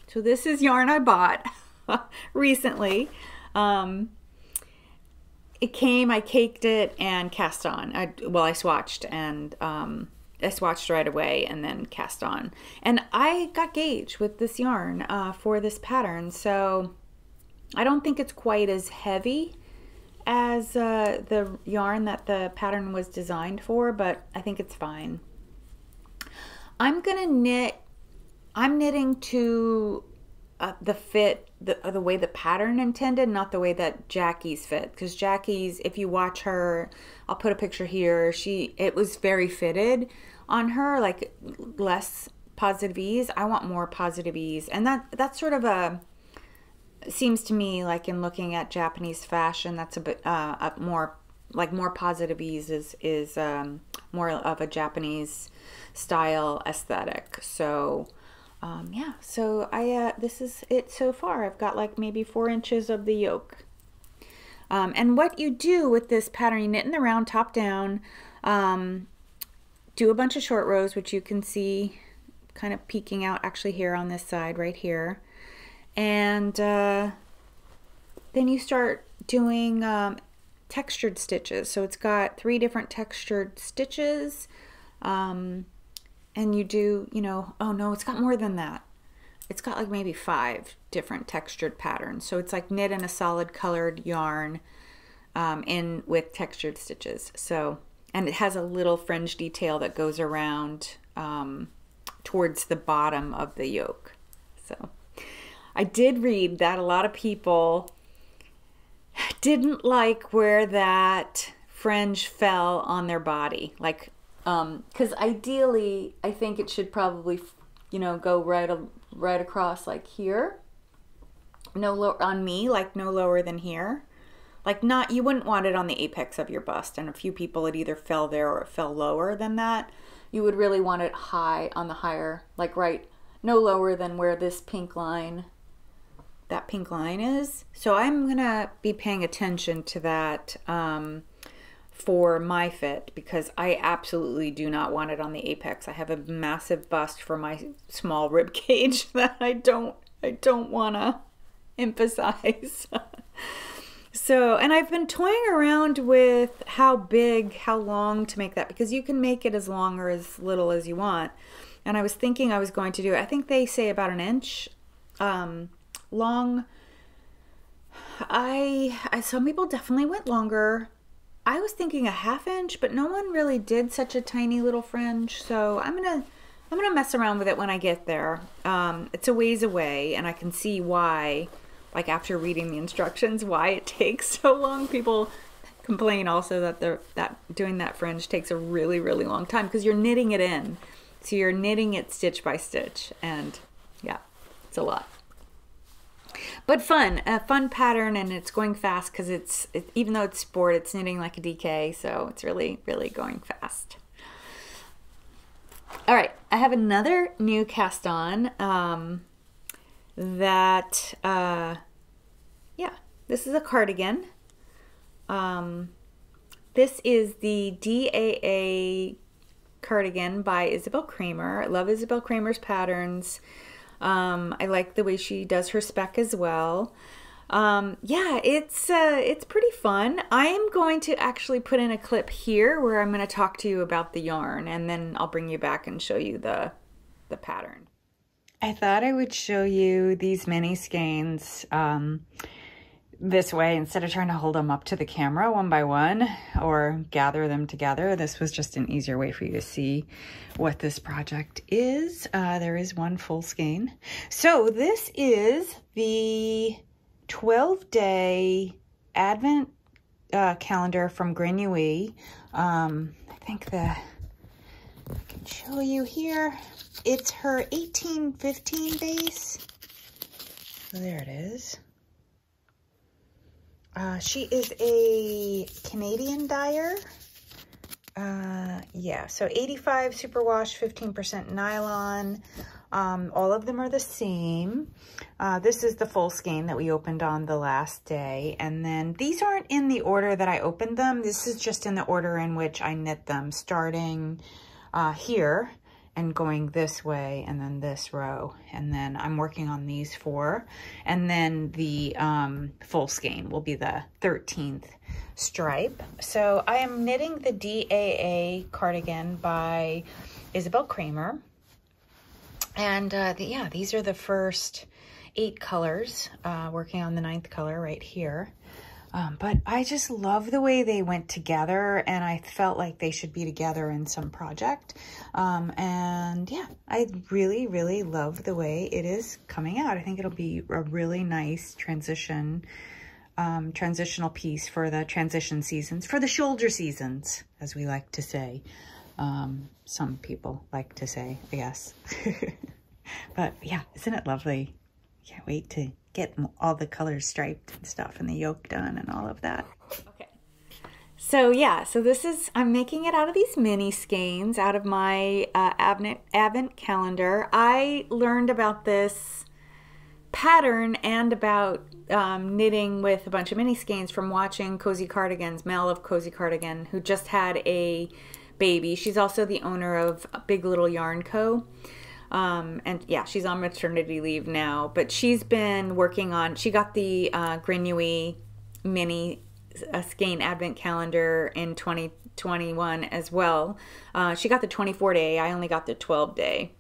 So this is yarn I bought recently. It came, I caked it and cast on. I swatched and I swatched right away and then cast on. And I got gauge with this yarn for this pattern. So I don't think it's quite as heavy as the yarn that the pattern was designed for, but I think it's fine. I'm knitting to the fit, the way the pattern intended, not the way that Jackie's fit, because Jackie's, if you watch her, I'll put a picture here, it was very fitted on her, like less positive ease. I want more positive ease, and that's sort of a, seems to me like in looking at Japanese fashion, that's a bit more like more positive ease is more of a Japanese style aesthetic. So yeah, so this is it so far. I've got like maybe 4 inches of the yoke. And what you do with this pattern, you knit in the round, top down, do a bunch of short rows, which you can see kind of peeking out actually here on this side right here. And then you start doing textured stitches. So it's got 3 different textured stitches. And you do, you know, oh no, it's got more than that. It's got like maybe 5 different textured patterns. So it's like knit in a solid colored yarn in with textured stitches. So, and it has a little fringe detail that goes around towards the bottom of the yoke. So I did read that a lot of people didn't like where that fringe fell on their body. Like, because ideally, I think it should probably, you know, go right across like here. No lower, on me, like no lower than here. Like not, you wouldn't want it on the apex of your bust. And a few people, it either fell there or it fell lower than that. You would really want it high on the higher, like right, no lower than where this pink line, that pink line is. So I'm gonna be paying attention to that for my fit, because I absolutely do not want it on the apex. I have a massive bust for my small rib cage that I don't wanna emphasize. So, and I've been toying around with how big, how long to make that, because you can make it as long or as little as you want. And I was thinking I was going to do, I think they say about 1 inch long. Some people definitely went longer. I was thinking 1/2 inch, but no one really did such a tiny little fringe. So I'm gonna mess around with it when I get there. It's a ways away, and I can see why, like after reading the instructions, why it takes so long. People complain also that doing that fringe takes a really, really long time because you're knitting it in. So you're knitting it stitch by stitch, and yeah, it's a lot. But fun, a fun pattern, and it's going fast because it's even though it's sport, it's knitting like a DK, so it's really, really going fast. All right, I have another new cast on yeah, this is a cardigan. This is the DAA cardigan by Isabel Kramer. I love Isabel Kramer's patterns. I like the way she does her spec as well. Yeah, it's pretty fun. I am going to actually put in a clip here where I'm going to talk to you about the yarn, and then I'll bring you back and show you the pattern. I thought I would show you these mini skeins this way instead of trying to hold them up to the camera one by one or gather them together. This was just an easier way for you to see what this project is. There is one full skein. So this is the 12-day Advent calendar from Grenouille. I think I can show you here. It's her 1815 base. So there it is. She is a Canadian dyer. Yeah, so 85 superwash, 15% nylon. All of them are the same. This is the full skein that we opened on the last day. And then these aren't in the order that I opened them. This is just in the order in which I knit them, starting here and going this way and then this row. And then I'm working on these four. And then the full skein will be the 13th stripe. So I am knitting the DAA cardigan by Isabel Kramer. And yeah, these are the first 8 colors, working on the 9th color right here. But I just love the way they went together, and I felt like they should be together in some project. And yeah, I really, really love the way it is coming out. I think it'll be a really nice transition, transitional piece for the transition seasons, for the shoulder seasons, as we like to say. Some people like to say, I guess. But yeah, isn't it lovely? Can't wait to get all the colors striped and stuff and the yoke done and all of that. Okay. So yeah, so this is, I'm making it out of these mini skeins out of my advent calendar. I learned about this pattern and about knitting with a bunch of mini skeins from watching Cozy Cardigans, Mel of Cozy Cardigan, who just had a baby. She's also the owner of Big Little Yarn Co. And yeah, she's on maternity leave now, but she's been working on, she got the Grenouille mini skein advent calendar in 2021 as well. She got the 24-day. I only got the 12-day.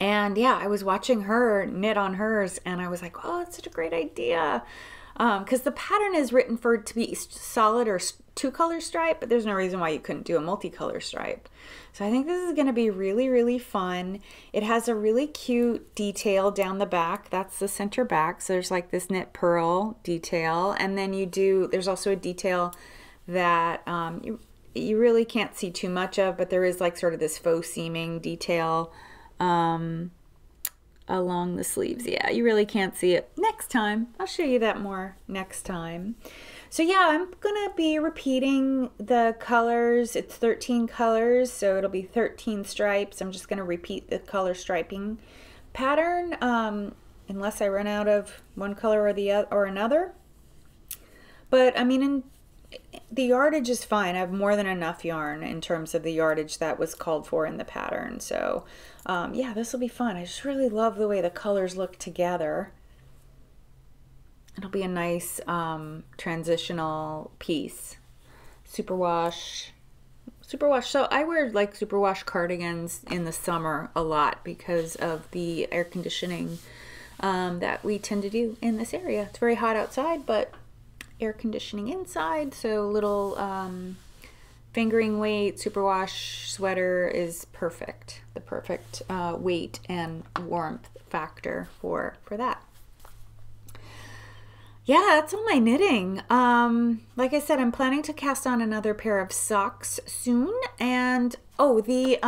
And yeah, I was watching her knit on hers and I was like, oh, it's such a great idea. Because the pattern is written for it to be solid or two-color stripe, but there's no reason why you couldn't do a multicolor stripe. So I think this is going to be really, really fun. It has a really cute detail down the back. That's the center back. So there's like this knit purl detail. And then you do, there's also a detail that you really can't see too much of, but there is like sort of this faux seaming detail along the sleeves. Yeah, you really can't see it. Next time I'll show you that more next time. So yeah, I'm gonna be repeating the colors. It's 13 colors, so it'll be 13 stripes. I'm just gonna repeat the color striping pattern unless I run out of one color or the other or another. But I mean, the yardage is fine. I have more than enough yarn in terms of the yardage that was called for in the pattern. So yeah, this will be fun. I just really love the way the colors look together. It'll be a nice transitional piece. Superwash. Superwash. So I wear like superwash cardigans in the summer a lot because of the air conditioning that we tend to do in this area. It's very hot outside, but air conditioning inside, so little fingering weight superwash sweater is perfect, the perfect weight and warmth factor for that. Yeah, that's all my knitting. Like I said, I'm planning to cast on another pair of socks soon. And oh, the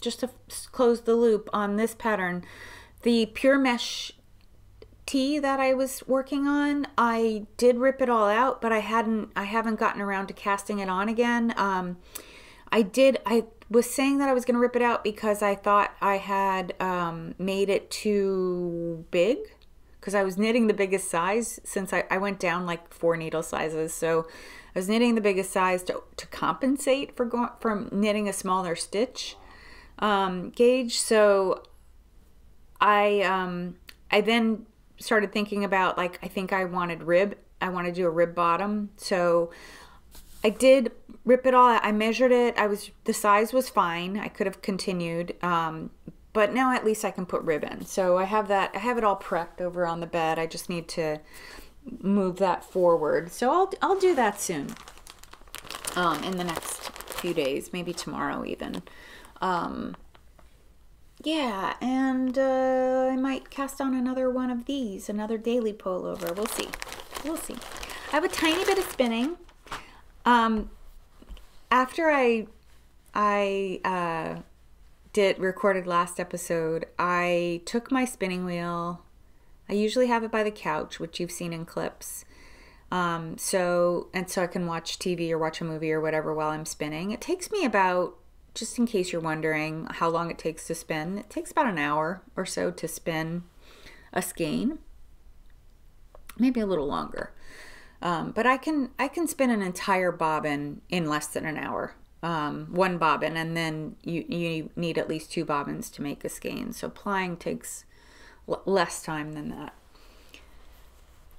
just to close the loop on this pattern, the pure mesh tee that I was working on, I did rip it all out, but I haven't gotten around to casting it on again. I was saying that I was going to rip it out because I thought I had made it too big, because I was knitting the biggest size since I went down like 4 needle sizes. So I was knitting the biggest size to compensate for going from knitting a smaller stitch gauge. So I then started thinking about, like, I think I wanted rib. I want to do a rib bottom. So I did rip it all out. I measured it. The size was fine. I could have continued. But now at least I can put rib in. So I have that. I have it all prepped over on the bed. I just need to move that forward. So I'll do that soon. In the next few days, maybe tomorrow even. Yeah, and I might cast on another one of these, another daily pullover. We'll see. We'll see. I have a tiny bit of spinning. After I recorded last episode, I took my spinning wheel. I usually have it by the couch, which you've seen in clips. So I can watch TV or watch a movie or whatever while I'm spinning. It takes me about, just in case you're wondering how long it takes to spin, it takes about an hour or so to spin a skein, maybe a little longer. But I can spin an entire bobbin in less than an hour, one bobbin, and then you need at least two bobbins to make a skein. So plying takes less time than that.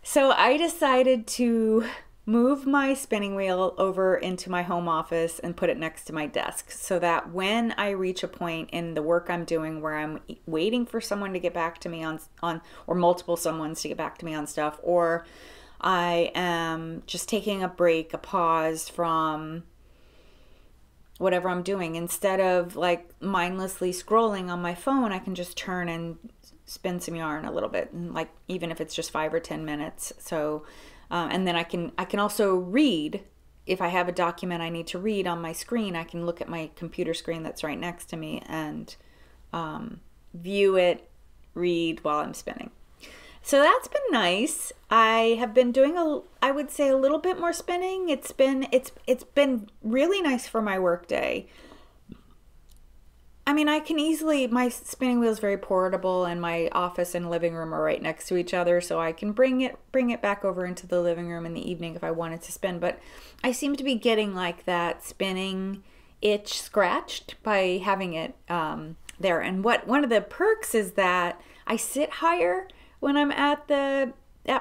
So I decided to move my spinning wheel over into my home office and put it next to my desk so that when I reach a point in the work I'm doing where I'm waiting for someone to get back to me on or multiple someone's to get back to me on stuff, or I am just taking a break, a pause from whatever I'm doing, instead of like mindlessly scrolling on my phone, I can just turn and spin some yarn a little bit, and like even if it's just 5 or 10 minutes. So and then I can also read. If I have a document I need to read on my screen, I can look at my computer screen that's right next to me and view it, read while I'm spinning. So that's been nice. I have been doing I would say a little bit more spinning. It's been really nice for my work day. I mean, I can easily, my spinning wheel is very portable, and my office and living room are right next to each other, so I can bring it back over into the living room in the evening if I wanted to spin. But I seem to be getting like that spinning itch scratched by having it there. And one of the perks is that I sit higher when I'm at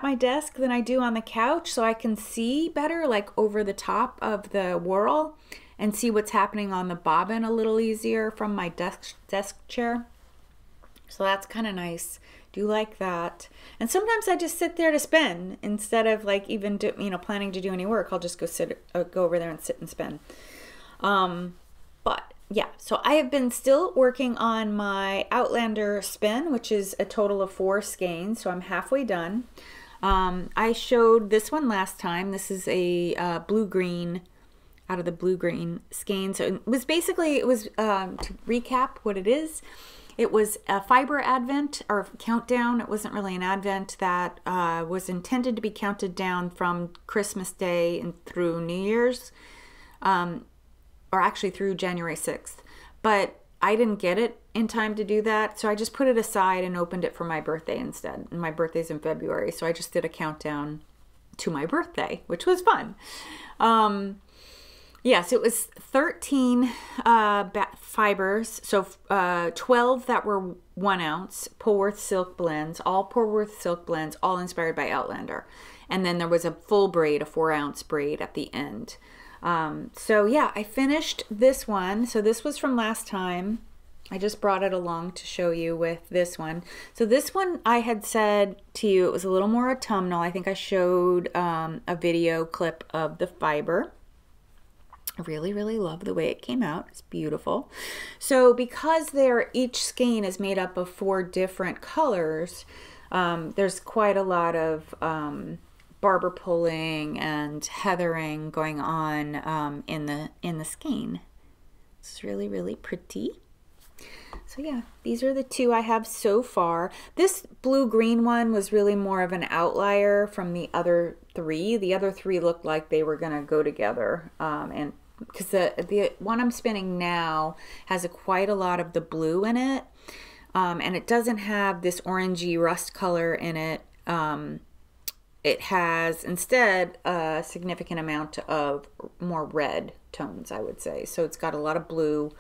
my desk than I do on the couch, so I can see better, like over the top of the whirl, and see what's happening on the bobbin a little easier from my desk chair. So that's kind of nice. Do like that. And sometimes I just sit there to spin instead of like even planning to do any work. I'll just go over there and sit and spin. But yeah, so I have been still working on my Outlander spin, which is a total of 4 skeins. So I'm halfway done. I showed this one last time. This is a blue-green, out of the blue-green skein. So it was basically, to recap what it was a fiber advent or countdown. It wasn't really an advent, that was intended to be counted down from Christmas Day and through New Year's, or actually through January 6th. But I didn't get it in time to do that, so I just put it aside and opened it for my birthday instead. And my birthday's in February, so I just did a countdown to my birthday, which was fun. Yes, it was 13 fibers, so 12 that were 1 ounce Polworth silk blends, all Polworth silk blends, all inspired by Outlander. And then there was a full braid, a 4-ounce braid at the end. So yeah, I finished this one. So this was from last time. I just brought it along to show you with this one. So this one, I had said to you, it was a little more autumnal. I think I showed a video clip of the fiber. I really, really love the way it came out. It's beautiful. So because each skein is made up of 4 different colors, there's quite a lot of barber pulling and heathering going on in the skein. It's really, really pretty. So yeah, these are the 2 I have so far. This blue-green one was really more of an outlier from the other 3. The other 3 looked like they were going to go together, and because the one I'm spinning now has quite a lot of the blue in it, and it doesn't have this orangey rust color in it. It has instead a significant amount of more red tones, I would say. So it's got a lot of blue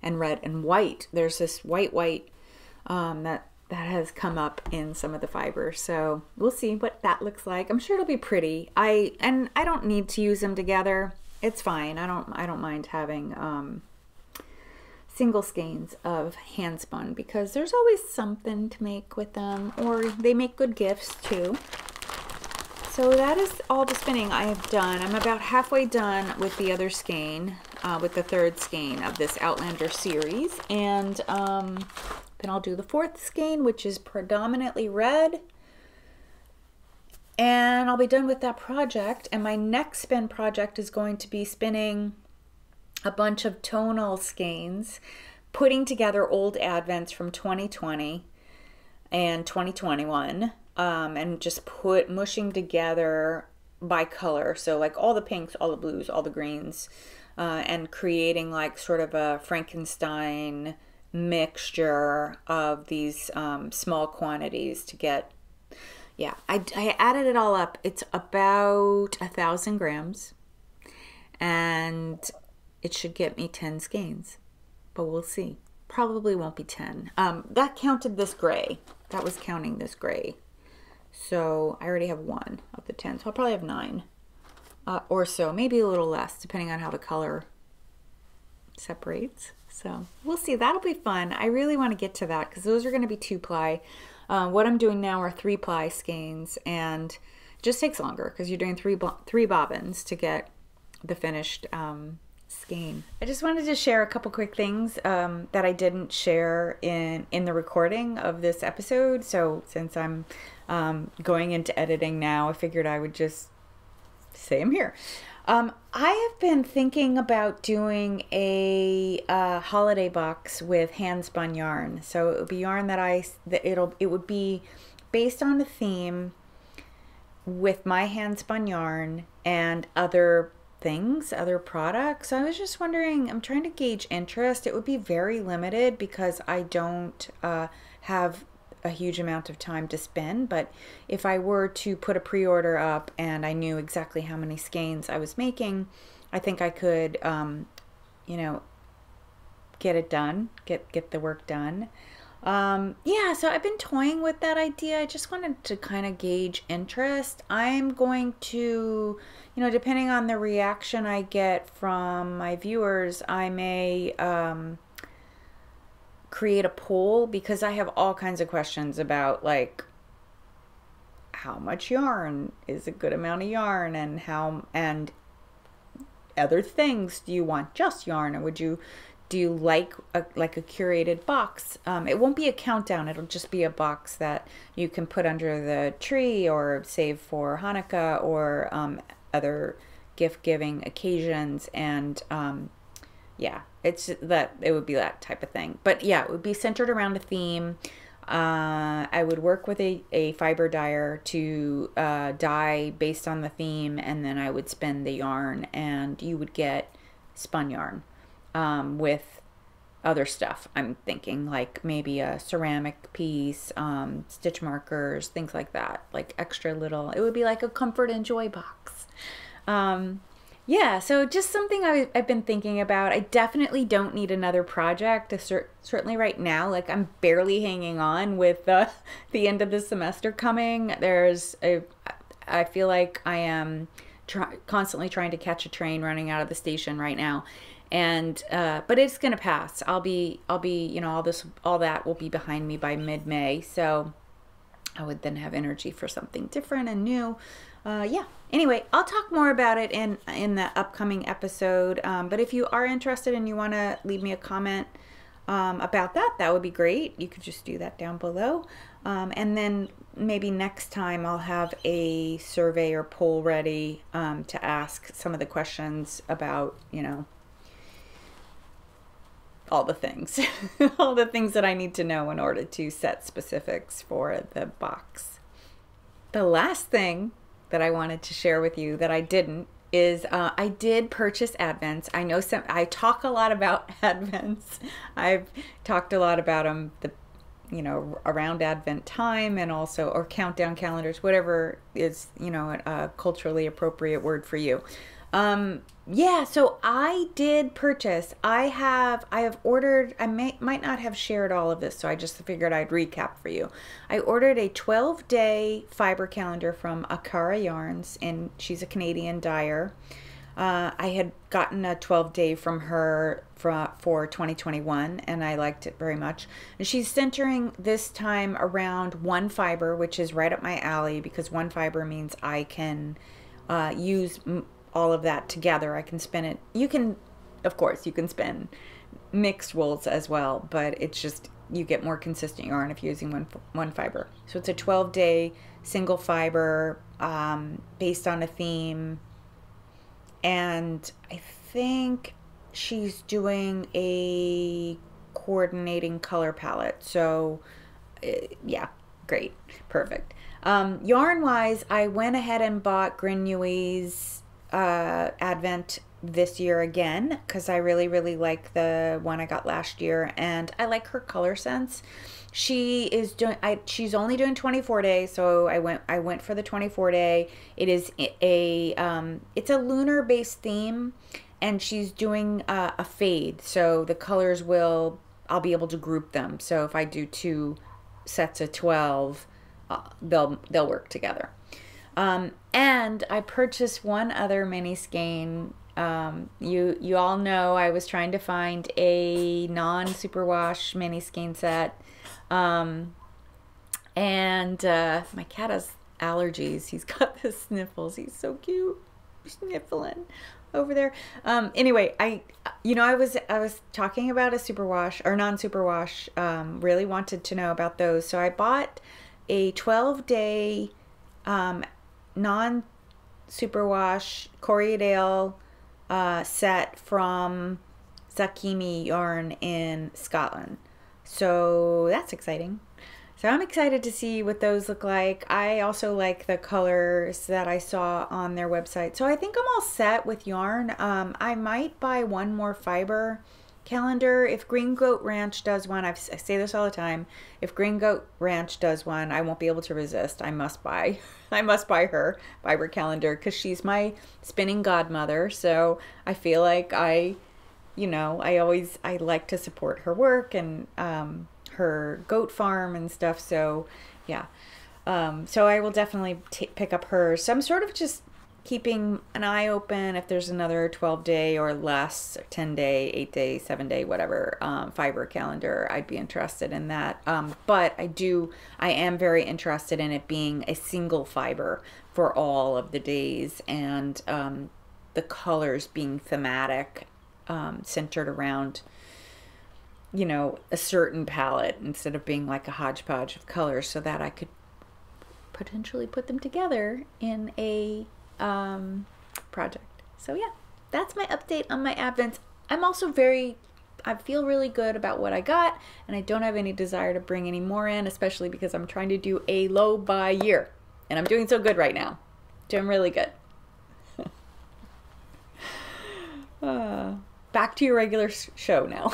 and red and white. There's this white that has come up in some of the fiber. So we'll see what that looks like. I'm sure it'll be pretty. I don't need to use them together. It's fine. I don't mind having single skeins of hand spun, because there's always something to make with them, or they make good gifts too. So that is all the spinning I have done. I'm about halfway done with the other skein, with the 3rd skein of this Outlander series. And then I'll do the 4th skein, which is predominantly red. And I'll be done with that project. And my next spin project is going to be spinning a bunch of tonal skeins, putting together old advents from 2020 and 2021. And just mushing together by color, so like all the pinks, all the blues, all the greens, and creating like sort of a Frankenstein mixture of these small quantities to get, yeah, I added it all up. It's about 1,000 grams and it should get me 10 skeins, but we'll see. Probably won't be 10. That counted this gray. That was counting this gray. So I already have one of the 10, so I'll probably have 9 or so, maybe a little less, depending on how the color separates. So we'll see. That'll be fun. I really want to get to that because those are going to be 2-ply. What I'm doing now are 3-ply skeins, and it just takes longer because you're doing three bobbins to get the finished skein. I just wanted to share a couple quick things that I didn't share in the recording of this episode. So since I'm going into editing now, I figured I would just say I'm here. I have been thinking about doing a holiday box with hand spun yarn. So it would be yarn that it would be based on a theme with my hand spun yarn and other things, other products. I was just wondering, I'm trying to gauge interest. It would be very limited because I don't have a huge amount of time to spend, but if I were to put a pre-order up and I knew exactly how many skeins I was making, I think I could, you know, get it done, get the work done. Yeah, so I've been toying with that idea. I just wanted to kind of gauge interest. I'm going to, you know, depending on the reaction I get from my viewers, I may create a poll, because I have all kinds of questions about like how much yarn is a good amount of yarn, and how, and other things. Do you want just yarn, or would you, do you like a curated box? It won't be a countdown. It'll just be a box that you can put under the tree or save for Hanukkah or other gift-giving occasions. And yeah, it's that, it would be that type of thing. But yeah, it would be centered around a theme. I would work with a fiber dyer to dye based on the theme, and then I would spin the yarn and you would get spun yarn. With other stuff, I'm thinking like maybe a ceramic piece, stitch markers, things like that, like extra little, it would be like a comfort and joy box. Yeah, so just something I've been thinking about. I definitely don't need another project, certainly right now. Like, I'm barely hanging on with the end of the semester coming. There's I feel like I am constantly trying to catch a train running out of the station right now. And but it's gonna pass. I'll be, you know, all that will be behind me by mid-May, so I would then have energy for something different and new. Yeah, anyway, I'll talk more about it in the upcoming episode. But if you are interested and you want to leave me a comment about that, that would be great. You could just do that down below. And then maybe next time I'll have a survey or poll ready to ask some of the questions about, you know, all the things, all the things that I need to know in order to set specifics for the box. The last thing that I wanted to share with you that I didn't is I did purchase Advents. I know I talk a lot about Advents. I've talked a lot about them, you know, around Advent time, and also, or countdown calendars, whatever is, you know, a culturally appropriate word for you. Yeah, so I did purchase, I have ordered, I might not have shared all of this, so I just figured I'd recap for you. I ordered a 12-day fiber calendar from Akara Yarns, and she's a Canadian dyer. I had gotten a 12-day from her for 2021, and I liked it very much. And she's centering this time around one fiber, which is right up my alley, because one fiber means I can use all of that together. I can spin it. You can, of course, you can spin mixed wools as well, but it's just, you get more consistent yarn if you're using one fiber. So it's a 12-day single fiber based on a theme. And I think she's doing a coordinating color palette. So yeah, Great. Perfect. Yarn-wise, I went ahead and bought Grenouille's Advent this year again because I really, really like the one I got last year, and I like her color sense. She is doing, she's only doing 24 days, so I went for the 24 day. It is it's a lunar based theme, and she's doing a fade, so the colors will, I'll be able to group them. So if I do 2 sets of 12, they'll work together. And I purchased one other mini skein. You all know I was trying to find a non-superwash mini skein set. My cat has allergies. He's got the sniffles. He's so cute. Sniffling over there. Anyway, I was talking about a superwash or non-superwash. Really wanted to know about those. So I bought a 12-day non-superwash Corriedale set from Sakimi Yarn in Scotland. So that's exciting. So I'm excited to see what those look like. I also like the colors that I saw on their website. So I think I'm all set with yarn. I might buy one more fiber calendar. If Green Goat Ranch does one, I say this all the time, if Green Goat Ranch does one, I won't be able to resist. I must buy her fiber calendar because she's my spinning godmother. So I feel like I like to support her work and her goat farm and stuff. So yeah, so I will definitely pick up hers. So I'm sort of just keeping an eye open if there's another 12-day or less, or 10-day, 8-day, 7-day, whatever fiber calendar. I'd be interested in that. But I am very interested in it being a single fiber for all of the days, and the colors being thematic. Centered around, you know, a certain palette instead of being like a hodgepodge of colors, so that I could potentially put them together in a project. So yeah, that's my update on my advents. I'm also I feel really good about what I got, and I don't have any desire to bring any more in, especially because I'm trying to do a low buy year, and I'm doing so good right now. Doing really good. Back to your regular show now.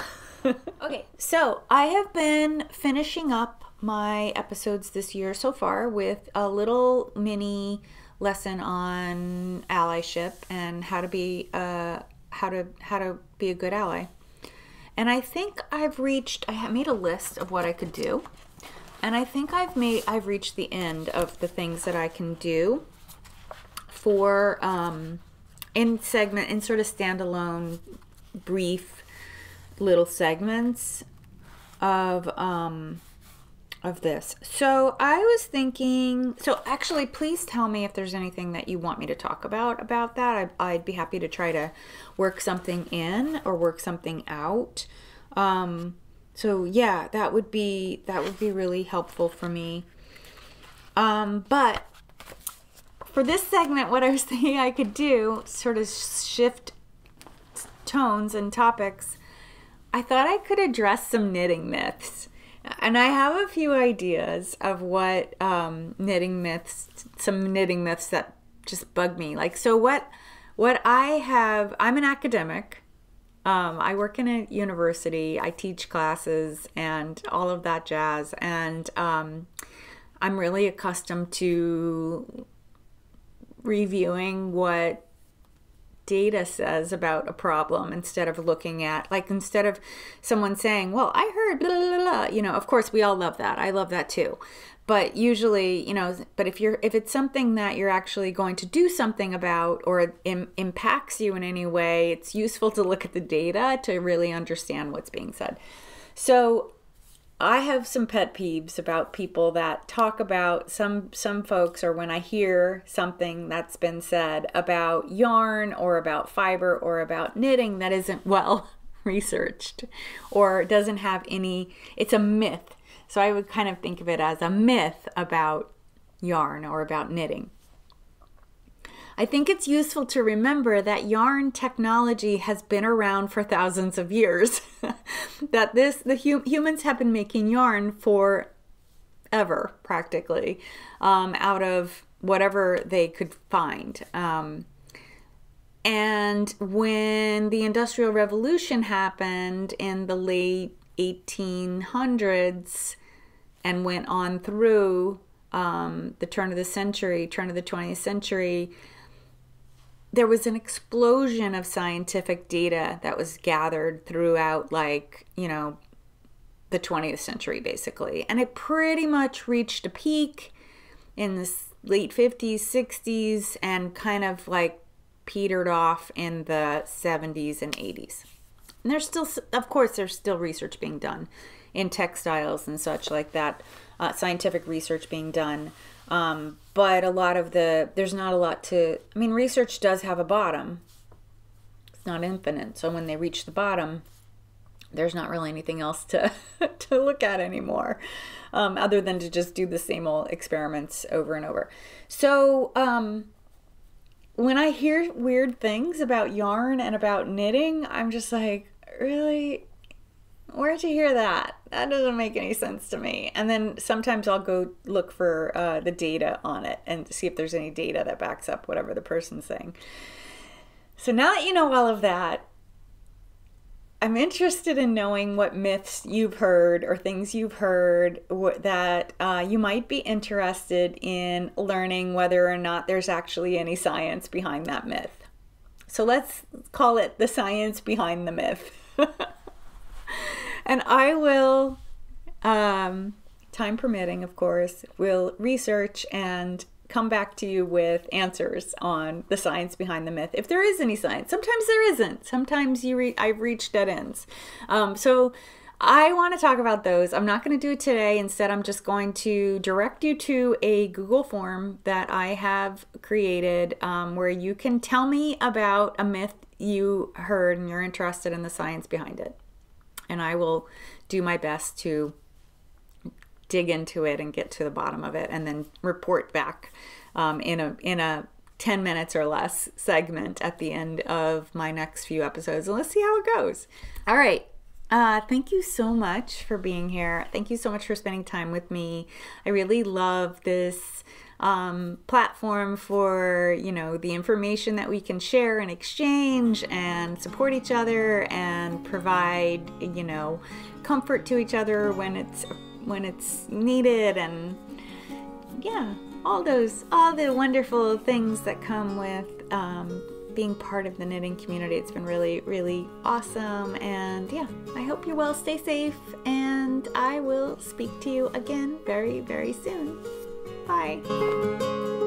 Okay, so I have been finishing up my episodes this year so far with a little mini lesson on allyship and how to be a good ally. And I think I made a list of what I could do, and I think I've reached the end of the things that I can do for in sort of standalone brief little segments of this. So I was thinking, so actually please tell me if there's anything that you want me to talk about that. I'd be happy to try to work something in or work something out. So yeah, that would be really helpful for me. But for this segment, what I was thinking I could do, sort of shift tones and topics, I thought I could address some knitting myths. And I have a few ideas of what some knitting myths that just bug me. Like, so what I have, I'm an academic. I work in a university. I teach classes and all of that jazz. And I'm really accustomed to reviewing what data says about a problem instead of looking at, like, instead of someone saying, well, I heard blah, blah, blah, you know, of course we all love that. I love that too. But usually, you know, but if it's something that you're actually going to do something about, or it impacts you in any way, it's useful to look at the data to really understand what's being said. So I have some pet peeves about people that talk about some folks, or when I hear something that's been said about yarn or about fiber or about knitting that isn't well researched or doesn't have any, it's a myth. So I would kind of think of it as a myth about yarn or about knitting. I think it's useful to remember that yarn technology has been around for thousands of years, that the humans have been making yarn for ever, practically, out of whatever they could find. And when the Industrial Revolution happened in the late 1800s and went on through the turn of the century, turn of the 20th century, there was an explosion of scientific data that was gathered throughout, like, you know, the 20th century, basically. And it pretty much reached a peak in the late 50s, 60s, and kind of like petered off in the 70s and 80s. And there's still, of course, there's still research being done in textiles and such like that, scientific research being done. But a lot of the, there's not a lot to, I mean, research does have a bottom. It's not infinite. So when they reach the bottom, there's not really anything else to, to look at anymore, other than to just do the same old experiments over and over. So, when I hear weird things about yarn and about knitting, I'm just like, really? Where'd you hear that? That doesn't make any sense to me. And then sometimes I'll go look for the data on it and see if there's any data that backs up whatever the person's saying. So now that you know all of that, I'm interested in knowing what myths you've heard or things you've heard that you might be interested in learning whether or not there's actually any science behind that myth. So let's call it the science behind the myth. And I will, time permitting, of course, will research and come back to you with answers on the science behind the myth, if there is any science. Sometimes there isn't. Sometimes I've reached dead ends. So I want to talk about those. I'm not going to do it today. Instead, I'm just going to direct you to a Google form that I have created, where you can tell me about a myth you heard and you're interested in the science behind it. And I will do my best to dig into it and get to the bottom of it, and then report back in a 10 minutes or less segment at the end of my next few episodes, and let's see how it goes. All right. Thank you so much for being here. Thank you so much for spending time with me. I really love this platform for, you know, the information that we can share and exchange and support each other and provide, you know, comfort to each other when it's needed, and yeah, all the wonderful things that come with being part of the knitting community. It's been really, really awesome, and yeah, I hope you're well, stay safe, and I will speak to you again very, very soon. Bye.